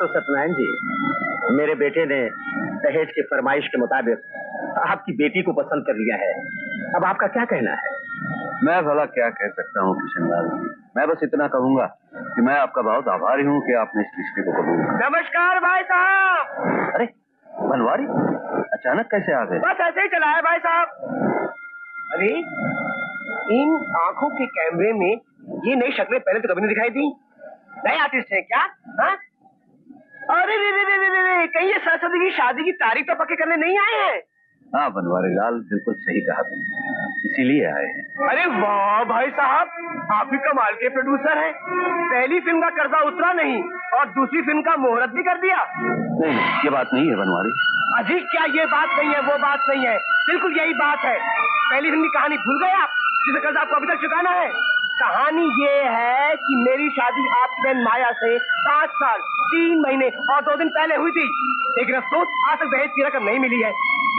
तो सत्यनारायण जी, मेरे बेटे ने दहेज के फरमाइश के मुताबिक आपकी बेटी को पसंद कर लिया है। अब आपका क्या कहना है? मैं भला क्या कह सकता हूँ किशन लाल जी, मैं बस इतना कहूँगा कि मैं आपका बहुत आभारी हूँ कि आपने इस रिश्ते को कबूल किया। नमस्कार भाई साहब। अरे बनवारी, अचानक कैसे आ गए? बस ऐसे ही चला है भाई साहब। अरे इन आँखों के कैमरे में ये नई शक्लें पहले तो कभी नहीं दिखाई दी। नए आर्टिस्ट है क्या? हाँ? अरे रे रे रे रे, कहीं ये सरस्वती की शादी की तारीख तो पक्की करने नहीं आए हैं? हाँ बनवारी लाल, बिल्कुल सही कहा तुमने, इसीलिए आए हैं। अरे वाह भाई साहब, आप भी कमाल के प्रोड्यूसर हैं। पहली फिल्म का कर्जा उतरा नहीं और दूसरी फिल्म का मुहूर्त भी कर दिया। नहीं नहीं, ये बात नहीं है बनवारी। अजी क्या ये बात नहीं है, वो बात नहीं है, बिल्कुल यही बात है। पहली फिल्म की कहानी भूल गए आप, जिसे कर्जा आपको अभी तक चुकाना है? कहानी ये है कि मेरी शादी आपकी बहन माया से पाँच साल तीन महीने और दो दिन पहले हुई थी, लेकिन अफसोस आज तक दहेज की रकम नहीं मिली है।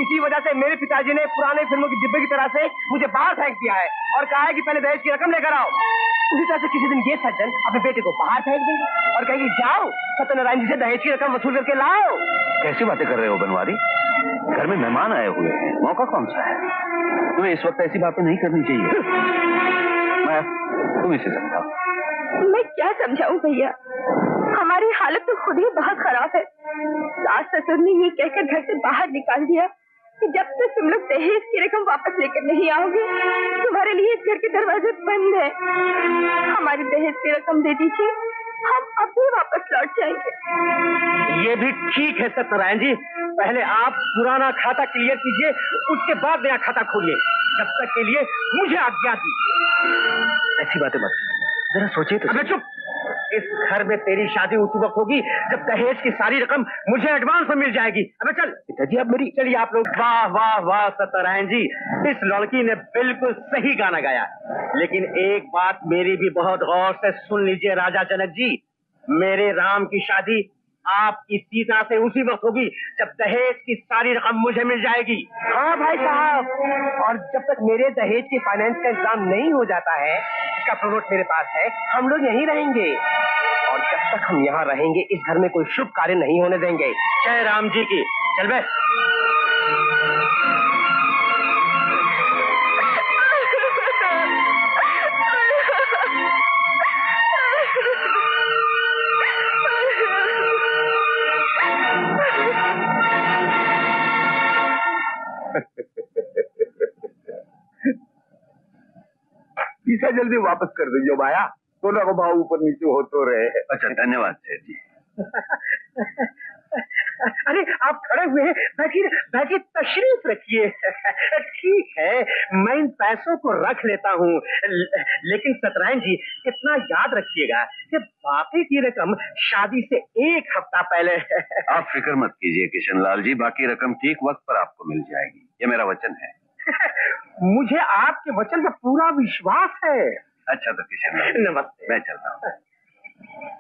इसी वजह से मेरे पिताजी ने पुराने फिल्मों की डिब्बे की तरह से मुझे बाहर फेंक दिया है और कहा है कि पहले दहेज की रकम लेकर आओ। उसी तरह से किसी दिन ये सज्जन अपने बेटे को बाहर फेंक देंगे और कहेंगे जाओ सत्यनारायण जी से दहेज की रकम वसूल करके लाओ। कैसी बातें कर रहे हो बनवारी, घर में मेहमान आए हुए हैं, मौका कौन सा है? तुम्हें इस वक्त ऐसी बातें नहीं करनी चाहिए। तुम इसे समझाओ। मैं क्या समझाऊं भैया, हमारी हालत तो खुद ही बहुत खराब है। सास ससुर ने ये कहकर घर से बाहर निकाल दिया कि जब तक तुम लोग दहेज की रकम वापस लेकर नहीं आओगे तुम्हारे लिए इस घर के दरवाजे बंद है। हमारी दहेज की रकम दे दीजिए, हम अभी वापस लौट जाएंगे। ये भी ठीक है सत्यनारायण जी, पहले आप पुराना खाता क्लियर कीजिए, उसके बाद नया खाता खोलिए। जब तक के लिए मुझे आज्ञा दीजिए। ऐसी बातें मत, जरा सोचिए तो। अबे चुप, इस घर में तेरी शादी उसी वक्त होगी जब दहेज की सारी रकम मुझे एडवांस में मिल जाएगी। अबे चल। पिताजी आप मेरी। चलिए आप लोग। वाह वाह वाह सत्यनारायण जी, इस लड़की ने बिल्कुल सही गाना गाया। लेकिन एक बात मेरी भी बहुत गौर से सुन लीजिए राजा जनक जी, मेरे राम की शादी आपकी सीता से उसी वक्त होगी जब दहेज की सारी रकम मुझे मिल जाएगी। हाँ भाई साहब, और जब तक मेरे दहेज के फाइनेंस का इंतजाम नहीं हो जाता है, इसका प्रोडक्ट मेरे पास है, हम लोग यहीं रहेंगे। और जब तक हम यहाँ रहेंगे इस घर में कोई शुभ कार्य नहीं होने देंगे। जय राम जी की। चल बे। पीछा जल्दी वापस कर दीजिए माया, सोना का भाव ऊपर नीचे हो तो रहे हैं। अच्छा धन्यवाद सेठ जी। अरे आप खड़े हुए हैं, बैठिए बैठिए, तशरीफ रखिए। ठीक है, मैं इन पैसों को रख लेता हूँ, लेकिन सत्यनारायण जी इतना याद रखिएगा कि बाकी की रकम शादी से एक हफ्ता पहले। आप फिक्र मत कीजिए किशन लाल जी, बाकी रकम ठीक वक्त पर आपको मिल जाएगी, ये मेरा वचन है। मुझे आपके वचन पर पूरा विश्वास है। अच्छा तो किशन लाल, नमस्ते, मैं चलता हूँ।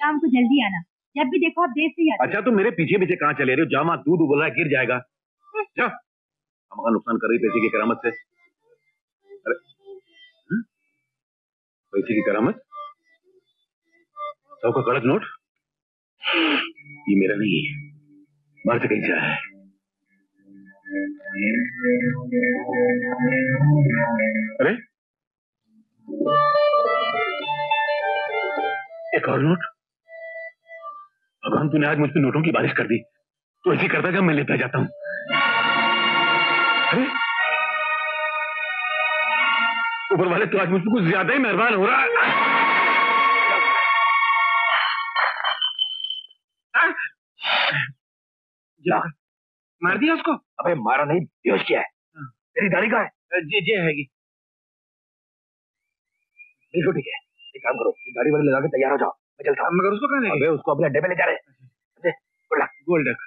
शाम को जल्दी आना, जब भी देखो आप देर से ही आते। अच्छा तो मेरे पीछे पीछे कहाँ चले रहे हो? जामा दूध उबल रहा है, गिर जाएगा। जा, हमारा नुकसान कर रही पैसे की करामत से। अरे हुँ? पैसे की करामत, सौ का कड़क नोट, ये मेरा नहीं है, बाहर से कहीं से आया है। अरे एक और नोट, भगवान तूने आज मुझ पर नोटों की बारिश कर दी। तो ऐसी करता क्या, मैं लेता जाता हूँ। ऊपर वाले तो आज मुझ पर कुछ ज्यादा ही मेहरबान हो रहा है। मार दिया उसको? अबे मारा नहीं, बेहोश किया है। तेरी दाढ़ी कहाँ है? जी जी हैगी। बिल्कुल ठीक है, एक काम करो, दाढ़ी वाले लगा के तैयार हो जाओ, मैं चलता हूँ। मगर उसको कहाँ ले? अबे उसको अपने अड्डे पे ले जा रहे हैं। Good luck. Good luck.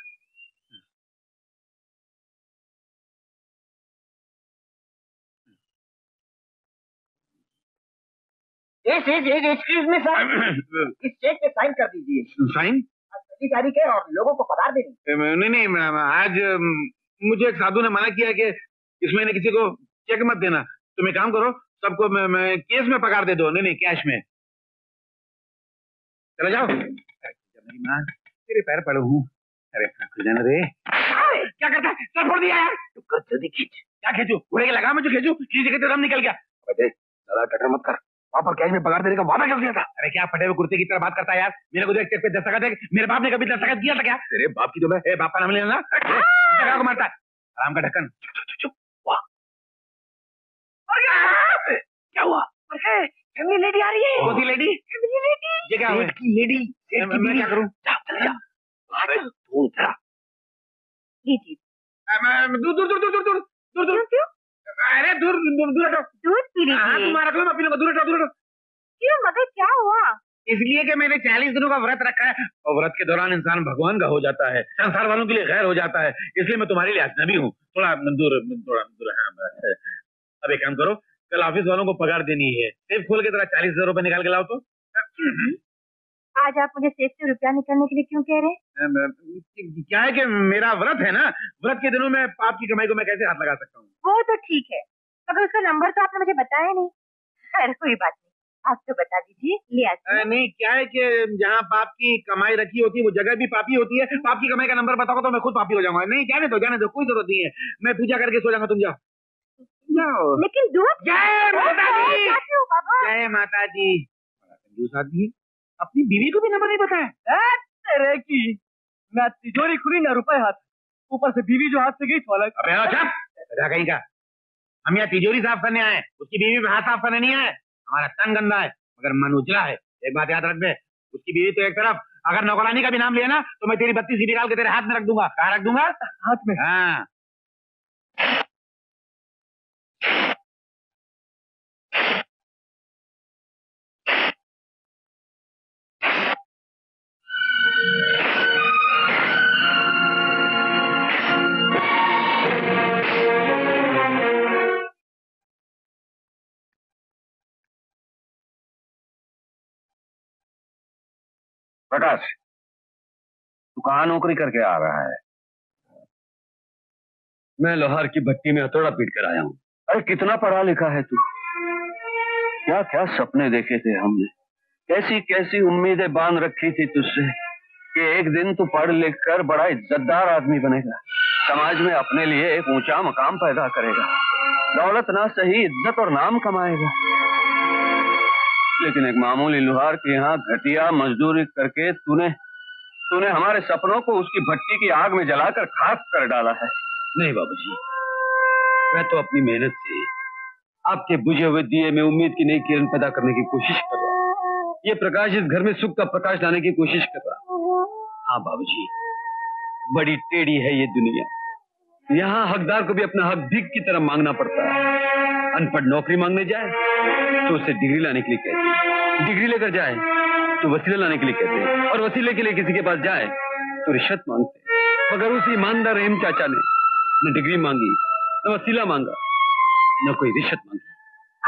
Yes yes yes, excuse me sir, इस चेक पे साइन कर दीजिए। साइन? आज तारीख है और लोगों को पगार देनी। नहीं नहीं, आज मुझे एक साधु ने मना किया कि इस महीने किसी को चेक मत देना। तुम एक काम करो, सबको मैं, मैं केस में पगार दे दो। नहीं नहीं, कैश में। चलो जाओ। मेरी माँ, तेरे पैर पड़ू हूँ। अरे जाना रे, क्या करता है? सर फोड़ दिया यार। तू कर जल्दी, खींच। क्या खींचू? घोड़े के लगा, मुझे खींचू? खींच के तेरा दम निकल गया। साला टटर मत कर, वहाँ पर कैश में पगार देने का वादा कर दिया था। अरे क्या फटे हुए कुर्ते की तरह बात करता है यार। मेरे को देख, चेक पे दस्तखत है। मेरे बाप ने कभी दस्तखत किया था क्या? तेरे बाप की तो मैं, बाप का नाम लेना को मारता है, आराम का ढक्कन। क्या हुआ? फैमिली लेडी आ रही है। कौन सी लेडी? Family lady. ये क्या हुआ? लेडी। मैं क्या करूं? जा चल जा। अरे तू इधर। ये चीज। मैं दूर दूर दूर दूर दूर दूर दूर दूर क्यों? अरे दूर दूर दूर हटो। दूर पी लीजिए। हां तुम्हारा कलम अपने को दूर हटो, दूर हटो। क्यों मगर क्या हुआ? इसलिए कि मैंने चालीस दिनों का व्रत रखा है, और व्रत के दौरान इंसान भगवान का हो जाता है, संसार वालों के लिए गैर हो जाता है। इसलिए मैं तुम्हारे लिए अजनबी हूँ। थोड़ा दूर थोड़ा दूर। हाँ, अब एक काम करो, कल ऑफिस वालों को पगार देनी है, सेफ खोल के तरह चालीस हजार रूपए निकाल के लाओ। तो आज आप मुझे सेफ से रुपया निकालने के लिए क्यों कह रहे हैं? क्या है कि मेरा व्रत है ना, व्रत के दिनों में पाप की कमाई को मैं कैसे हाथ लगा सकता हूँ? वो तो ठीक है, मगर उसका नंबर तो आपने मुझे बताया नहीं। अरे कोई बात नहीं, आप तो बता दीजिए, ले आते। नहीं, क्या है कि जहाँ पाप की कमाई रखी होती है वो जगह भी पापी होती है। पाप की कमाई का नंबर बताओ तो मैं खुद पापी हो जाऊंगा। नहीं जाने दो, जाने दो, कोई जरूरत नहीं है, मैं पूजा करके सो जाऊंगा। तुम जाओ। लेकिन दूध। जय माता जी, जय माता जी। कंजूस आदमी, अपनी बीवी को भी नंबर नहीं बताया। तेरे की ना तिजोरी खुली ना रुपए हाथ, ऊपर से बीवी जो हाथ से गई। अबे अच्छा कहीं का, हम यहाँ तिजोरी साफ करने आए, उसकी बीवी हाथ साफ करने नहीं आए। हमारा तन गंदा है मगर मन उजला है। एक बात याद रख दे, उसकी बीवी तो एक तरफ, अगर नौकरानी का भी नाम लिया ना तो मैं तेरी बत्ती सीधी डाल के तेरे हाथ में रख दूंगा। कहाँ रख दूंगा? हाथ में। हाँ प्रकाश, तू कहाँ नौकरी करके आ रहा है? मैं लोहार की भट्टी में हथौड़ा पीट कर आया हूँ। अरे कितना पढ़ा लिखा है तू? क्या क्या सपने देखे थे हमने, कैसी कैसी उम्मीदें बांध रखी थी तुझसे कि एक दिन तू पढ़ लिख कर बड़ा इज्जतदार आदमी बनेगा, समाज में अपने लिए एक ऊंचा मकाम पैदा करेगा, दौलत ना सही इज्जत और नाम कमाएगा। लेकिन एक मामूली लुहार के यहाँ घटिया मजदूरी करके तूने तूने हमारे सपनों को उसकी भट्टी की आग में जलाकर खाक कर डाला है। नहीं बाबूजी, मैं तो अपनी मेहनत से आपके बुझे हुए दिए में उम्मीद की नई किरण पैदा करने की कोशिश कर रहा हूँ। ये प्रकाश इस घर में सुख का प्रकाश लाने की कोशिश कर रहा। हाँ बाबूजी, बड़ी टेढ़ी है ये दुनिया। यहाँ हकदार को भी अपना हक भिख की तरह मांगना पड़ता है। अनपढ़ नौकरी मांगने जाए तो उसे डिग्री लाने के लिए कहते हैं, डिग्री लेकर जाए तो वसीले लाने के लिए कहते हैं, और वसीले के लिए किसी के पास जाए तो रिश्वत मांगते हैं। मगर उस ईमानदार रहीम चाचा ने न डिग्री मांगी, न वसीला मांगा, न कोई रिश्वत मांगी।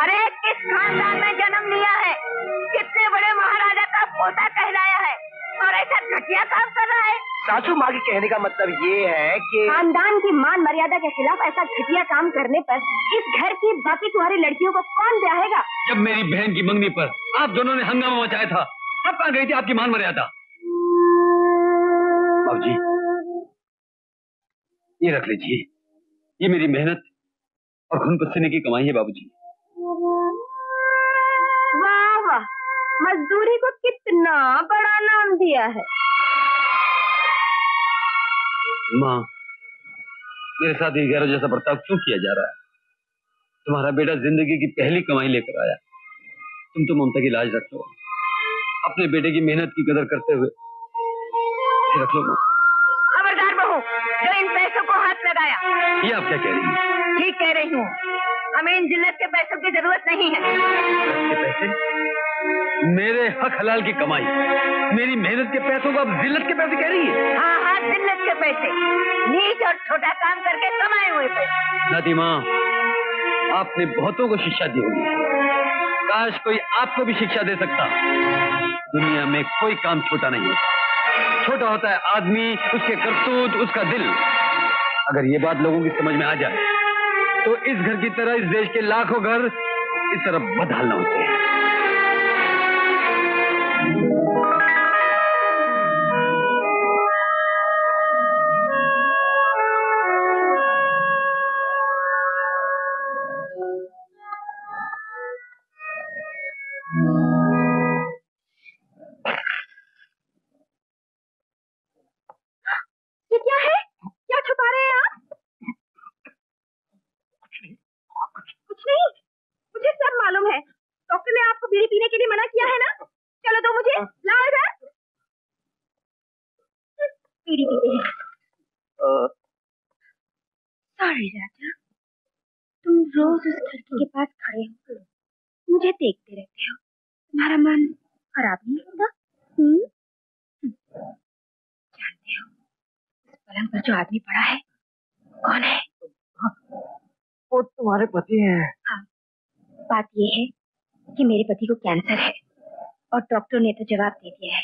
अरे किस खानदान में जन्म लिया है, कितने बड़े महाराजा का पोता कहलाया है और ऐसा घटिया काम कर रहा है। सासू माँ के कहने का मतलब ये है कि खानदान की मान मर्यादा के खिलाफ ऐसा घटिया काम करने पर इस घर की बाकी तुम्हारी लड़कियों को कौन ब्याहेगा? जब मेरी बहन की मंगनी पर आप दोनों ने हंगामा मचाया था, तब कहाँ गई थी आपकी मान मर्यादा? बाबूजी, ये रख लीजिए, ये मेरी मेहनत और खून पसीने की कमाई है बाबूजी। वाह वाह, मजदूरी को कितना बड़ा नाम दिया है। माँ, मेरे साथ ही गैर जैसा बर्ताव क्यों किया जा रहा है? तुम्हारा बेटा जिंदगी की पहली कमाई लेकर आया, तुम तो ममता की लाज रख लो, अपने बेटे की मेहनत की कदर करते हुए रख लो। माँ, खबरदार बहू, जो इन पैसों को हाथ लगाया। ये आप क्या कह रही हैं? ठीक कह रही हूँ, हमें इन जिल्लत के पैसों की जरूरत नहीं है। के पैसे? मेरे हक हलाल की कमाई, मेरी मेहनत के पैसों को आप जिल्लत के पैसे कह रही है? हाँ हाँ, जिल्लत के पैसे, नीच और छोटा काम करके कमाए हुए पैसे। दादी माँ, आपने बहुतों को शिक्षा दी होगी, काश कोई आपको भी शिक्षा दे सकता। दुनिया में कोई काम छोटा नहीं होता, छोटा होता है आदमी, उसके करतूत, उसका दिल। अगर ये बात लोगों की समझ में आ जाए तो इस घर की तरह इस देश के लाखों घर इस तरह बदहाल न होते हैं। जो आदमी पड़ा है कौन है? वो तुम्हारे पति हैं। हाँ, बात ये है कि मेरे पति को कैंसर है और डॉक्टर ने तो जवाब दे दिया है,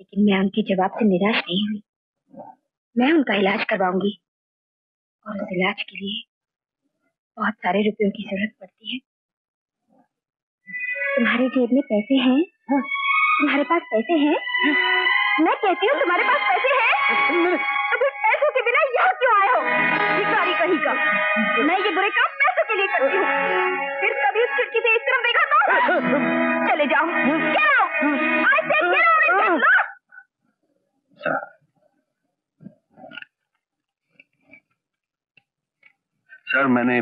लेकिन मैं उनके जवाब से निराश नहीं हुई। मैं उनका इलाज करवाऊंगी और उस इलाज के लिए बहुत सारे रुपयों की जरूरत पड़ती है। तुम्हारे जेब में पैसे हैं? हाँ। तुम्हारे पास पैसे हैं? हाँ। मैं कहती हूँ तुम्हारे पास पैसे हैं, तो फिर पैसों के बिना यहाँ क्यों आए हो? भिखारी कहीं का। मैं ये बुरे काम पैसों के लिए करती हूँ, फिर कभी उस खिड़की से इस तरफ देखा तो चले जाओ। क्या आज से क्या सर, मैंने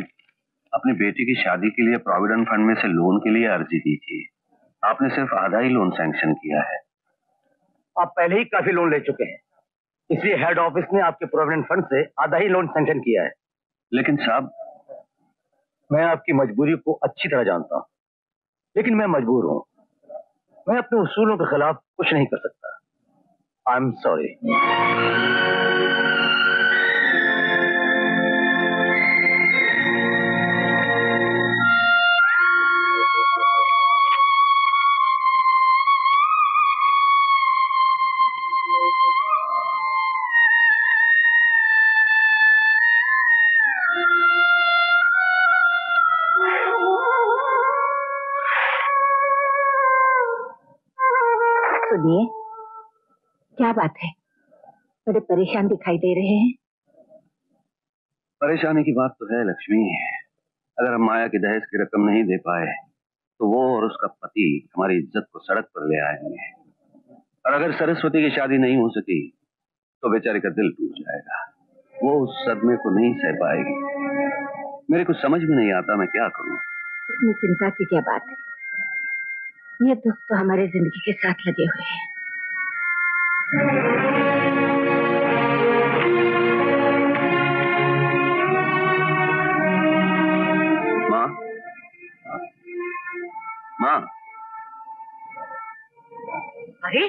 अपने बेटे की शादी के लिए प्रोविडेंट फंड में से लोन के लिए अर्जी दी थी, आपने सिर्फ आधा ही लोन सैंक्शन किया है। आप पहले ही काफी लोन ले चुके हैं, इसलिए हेड ऑफिस ने आपके प्रोविडेंट फंड से आधा ही लोन सैंक्शन किया है। लेकिन साहब, मैं आपकी मजबूरी को अच्छी तरह जानता हूँ, लेकिन मैं मजबूर हूँ, मैं अपने उसूलों के खिलाफ कुछ नहीं कर सकता। I am sorry. सुनिए, क्या बात है, बड़े परेशान दिखाई दे रहे हैं। परेशानी की बात तो है लक्ष्मी, अगर हम माया की दहेज की रकम नहीं दे पाए तो वो और उसका पति हमारी इज्जत को सड़क पर ले आएंगे, और अगर सरस्वती की शादी नहीं हो सकी तो बेचारे का दिल टूट जाएगा, वो उस सदमे को नहीं सह पाएगी। मेरे को समझ में नहीं आता मैं क्या करूँ। इसमें चिंता की क्या बात है, ये दुख तो हमारे जिंदगी के साथ लगे हुए हैं। माँ, माँ। अरे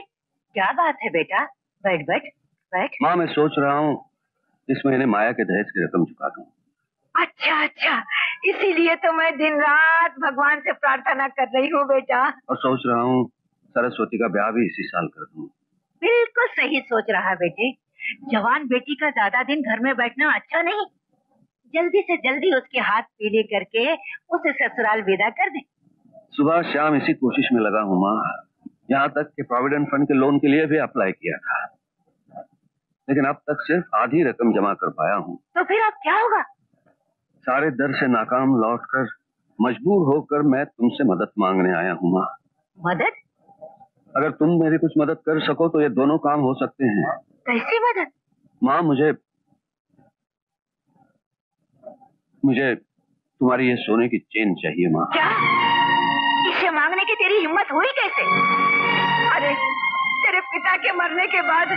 क्या बात है बेटा, बैठ बैठ बैठ। माँ मैं सोच रहा हूँ इस महीने माया के दहेज की रकम चुका दूँ। अच्छा अच्छा, इसीलिए तो मैं दिन रात भगवान से प्रार्थना कर रही हूँ बेटा। और सोच रहा हूँ सरस्वती का ब्याह भी इसी साल कर दूँ। बिल्कुल सही सोच रहा बेटे, जवान बेटी का ज्यादा दिन घर में बैठना अच्छा नहीं। जल्दी से जल्दी उसके हाथ पीले करके उसे ससुराल विदा कर दे। सुबह शाम इसी कोशिश में लगा हूँ माँ, यहाँ तक कि प्रोविडेंट फंड के लोन के लिए भी अप्लाई किया था, लेकिन अब तक सिर्फ आधी रकम जमा कर पाया हूँ। तो फिर अब क्या होगा? सारे दर से नाकाम लौटकर मजबूर होकर मैं तुमसे मदद मांगने आया हूँ माँ। मदद? अगर तुम मेरी कुछ मदद कर सको तो ये दोनों काम हो सकते हैं। कैसी मदद? माँ मुझे मुझे तुम्हारी ये सोने की चेन चाहिए माँ। क्या? इसे मांगने की तेरी हिम्मत हुई कैसे? अरे तेरे पिता के मरने के बाद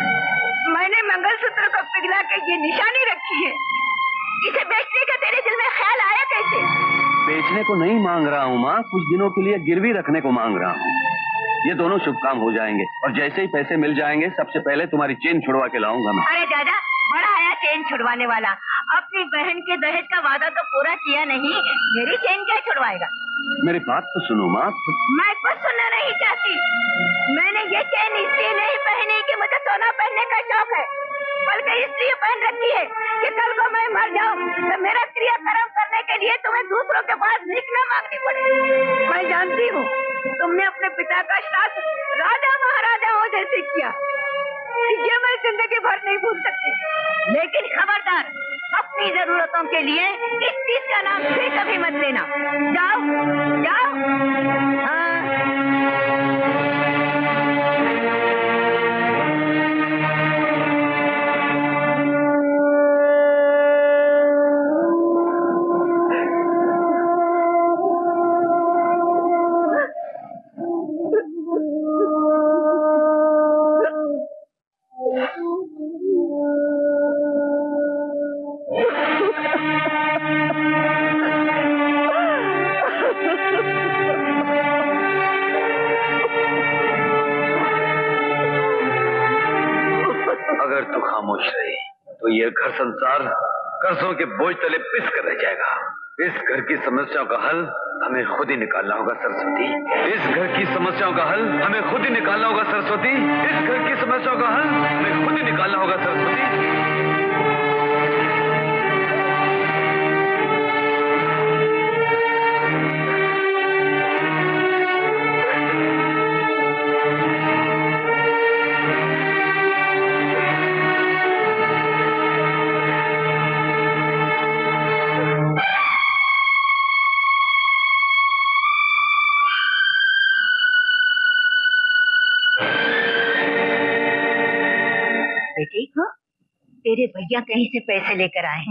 मैंने मंगलसूत्र को पिघला के ये निशानी रखी है, इसे बेचने का तेरे दिल में ख्याल आया कैसे? बेचने को नहीं मांग रहा हूँ माँ, कुछ दिनों के लिए गिरवी रखने को मांग रहा हूँ। ये दोनों शुभ काम हो जाएंगे और जैसे ही पैसे मिल जाएंगे सबसे पहले तुम्हारी चेन छुड़वा के लाऊंगा मैं। अरे दादा बड़ा आया चेन छुड़वाने वाला, अपनी बहन के दहेज का वादा तो पूरा किया नहीं, मेरी चेन क्या छुड़वाएगा? मेरी बात तो सुनो माँ। मैं कुछ सुनना नहीं चाहती। मैंने ये चेन इसलिए नहीं पहनी की मुझे सोना पहनने का शौक है, बल्कि इसलिए पहन रखी है कि कल को मैं मर जाऊं तो मेरा क्रियाकर्म करने के लिए तुम्हें दूसरों के पास भीख न मांगनी पड़े। मैं जानती हूँ तुमने अपने पिता का श्राद्ध राजा महाराजाओं जैसे किया, ये मैं जिंदगी भर नहीं भूल सकती। लेकिन खबरदार, अपनी जरूरतों के लिए इस चीज का नाम भी कभी मत लेना। जाओ जाओ। हाँ। संसार कर्जों के बोझ तले पिस कर रह जाएगा। इस घर की समस्याओं का हल हमें खुद ही निकालना होगा सरस्वती। इस घर की समस्याओं का हल हमें खुद ही निकालना होगा सरस्वती। इस घर की समस्याओं का हल हमें खुद ही निकालना होगा सरस्वती। तेरे भैया कहीं से पैसे लेकर आए,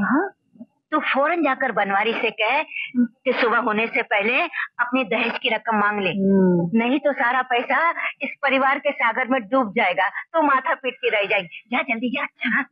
तो फौरन जाकर बनवारी से कह कि सुबह होने से पहले अपनी दहेज की रकम मांग ले, नहीं तो सारा पैसा इस परिवार के सागर में डूब जाएगा, तो माथा पीटती रह जाएगी। जा जल्दी जा। अच्छा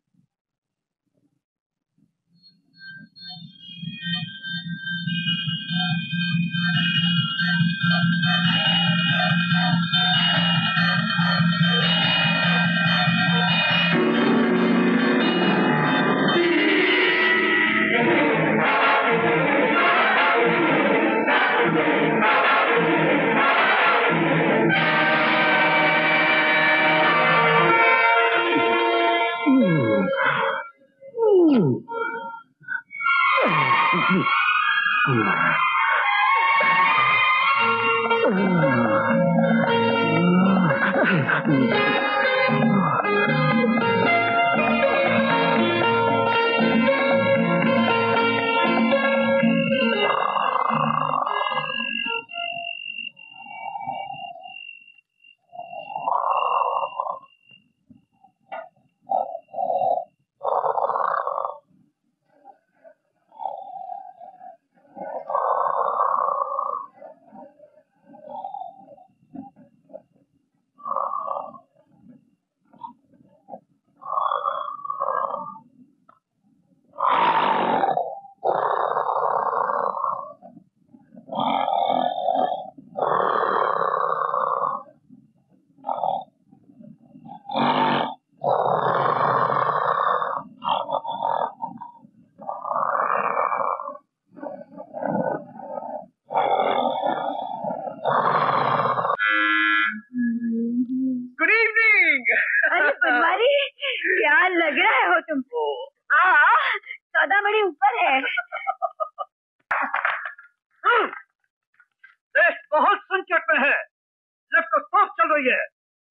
हो रही है,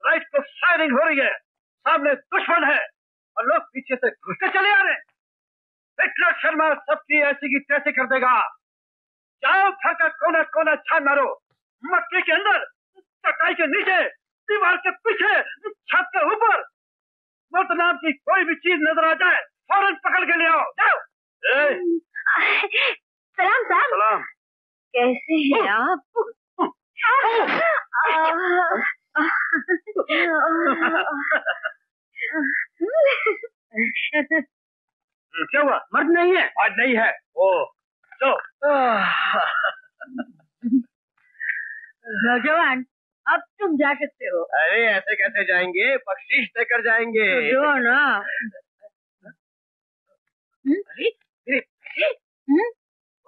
राइट को फायरिंग हो रही है, सामने दुश्मन है और लोग पीछे से घुसते चले आ रहे हैं। विक्रांत शर्मा सबकी ऐसी की तैसी कर देगा। जाओ घर का कोना कोना छान मारो, मक्के के अंदर, चटाई के नीचे, दीवार के पीछे, छत के ऊपर। मौत नाम की कोई भी चीज नजर आ जाए फौरन पकड़ के ले आओ। जाओ। सलाम साहब। सलाम। कैसे हैं आप? क्या हुआ? मर्द नहीं है आज? नहीं है। ओ चलो नौजवान, अब तुम जा सकते हो। अरे ऐसे कैसे जाएंगे, बख्शीश देकर जाएंगे। जो ना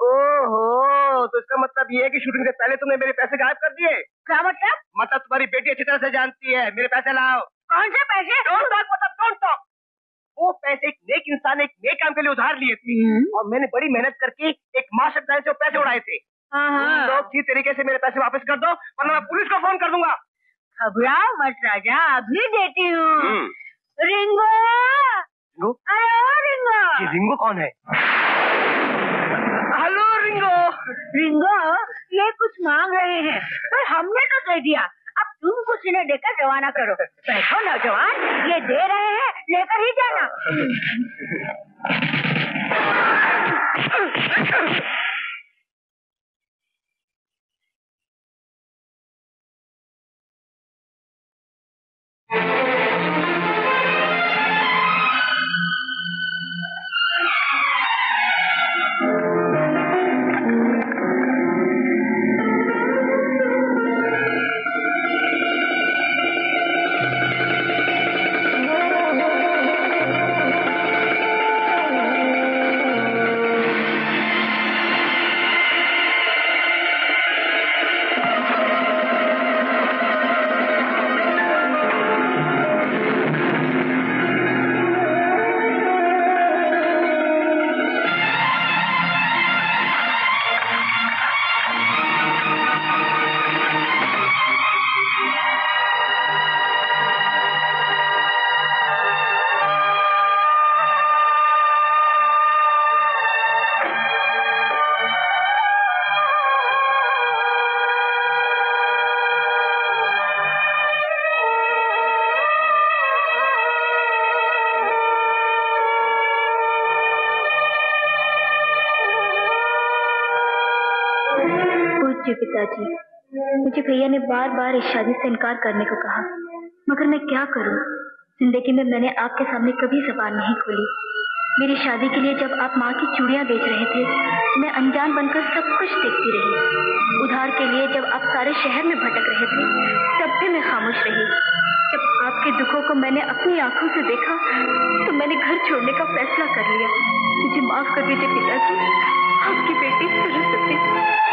ओहो, तो इसका मतलब ये है कि शूटिंग से पहले तुमने मेरे पैसे गायब कर दिए। क्या मतलब? मतलब तुम्हारी बेटी अच्छी तरह से जानती है। मेरे पैसे लाओ। कौन से पैसे? डोंट टॉक, मतलब डोंट टॉक। वो पैसे एक नेक इंसान ने एक नेक काम के लिए उधार लिए थे और मैंने बड़ी मेहनत करके एक मास्टर प्लान से वो पैसे उड़ाए थे। लोग ठीक तरीके से मेरे पैसे वापस कर दो वरना मैं पुलिस को फोन कर दूंगा। घबराओ मत राजा, अभी देती हूँ। Ringo, Ringo, Ringo. ये रिंगो कौन है? Hello Ringo. रिंगो ये कुछ मांग रहे हैं पर हमने तो दे दिया, अब तुम कुछ इन्हें देकर रवाना करो। बैठो नौजवान, ये दे रहे हैं, लेकर ही जाना। मुझे भैया ने बार बार इस शादी से इनकार करने को कहा, मगर मैं क्या करूं? जिंदगी में मैंने आपके सामने कभी जबान नहीं खोली। मेरी शादी के लिए जब आप माँ की चूड़ियाँ बेच रहे थे, मैं अनजान बनकर सब कुछ देखती रही। उधार के लिए जब आप सारे शहर में भटक रहे थे, तब भी मैं खामोश रही। जब आपके दुखों को मैंने अपनी आंखों से देखा तो मैंने घर छोड़ने का फैसला कर लिया। मुझे माफ कर दीजिए पिताजी, आपकी बेटी सरस्वती।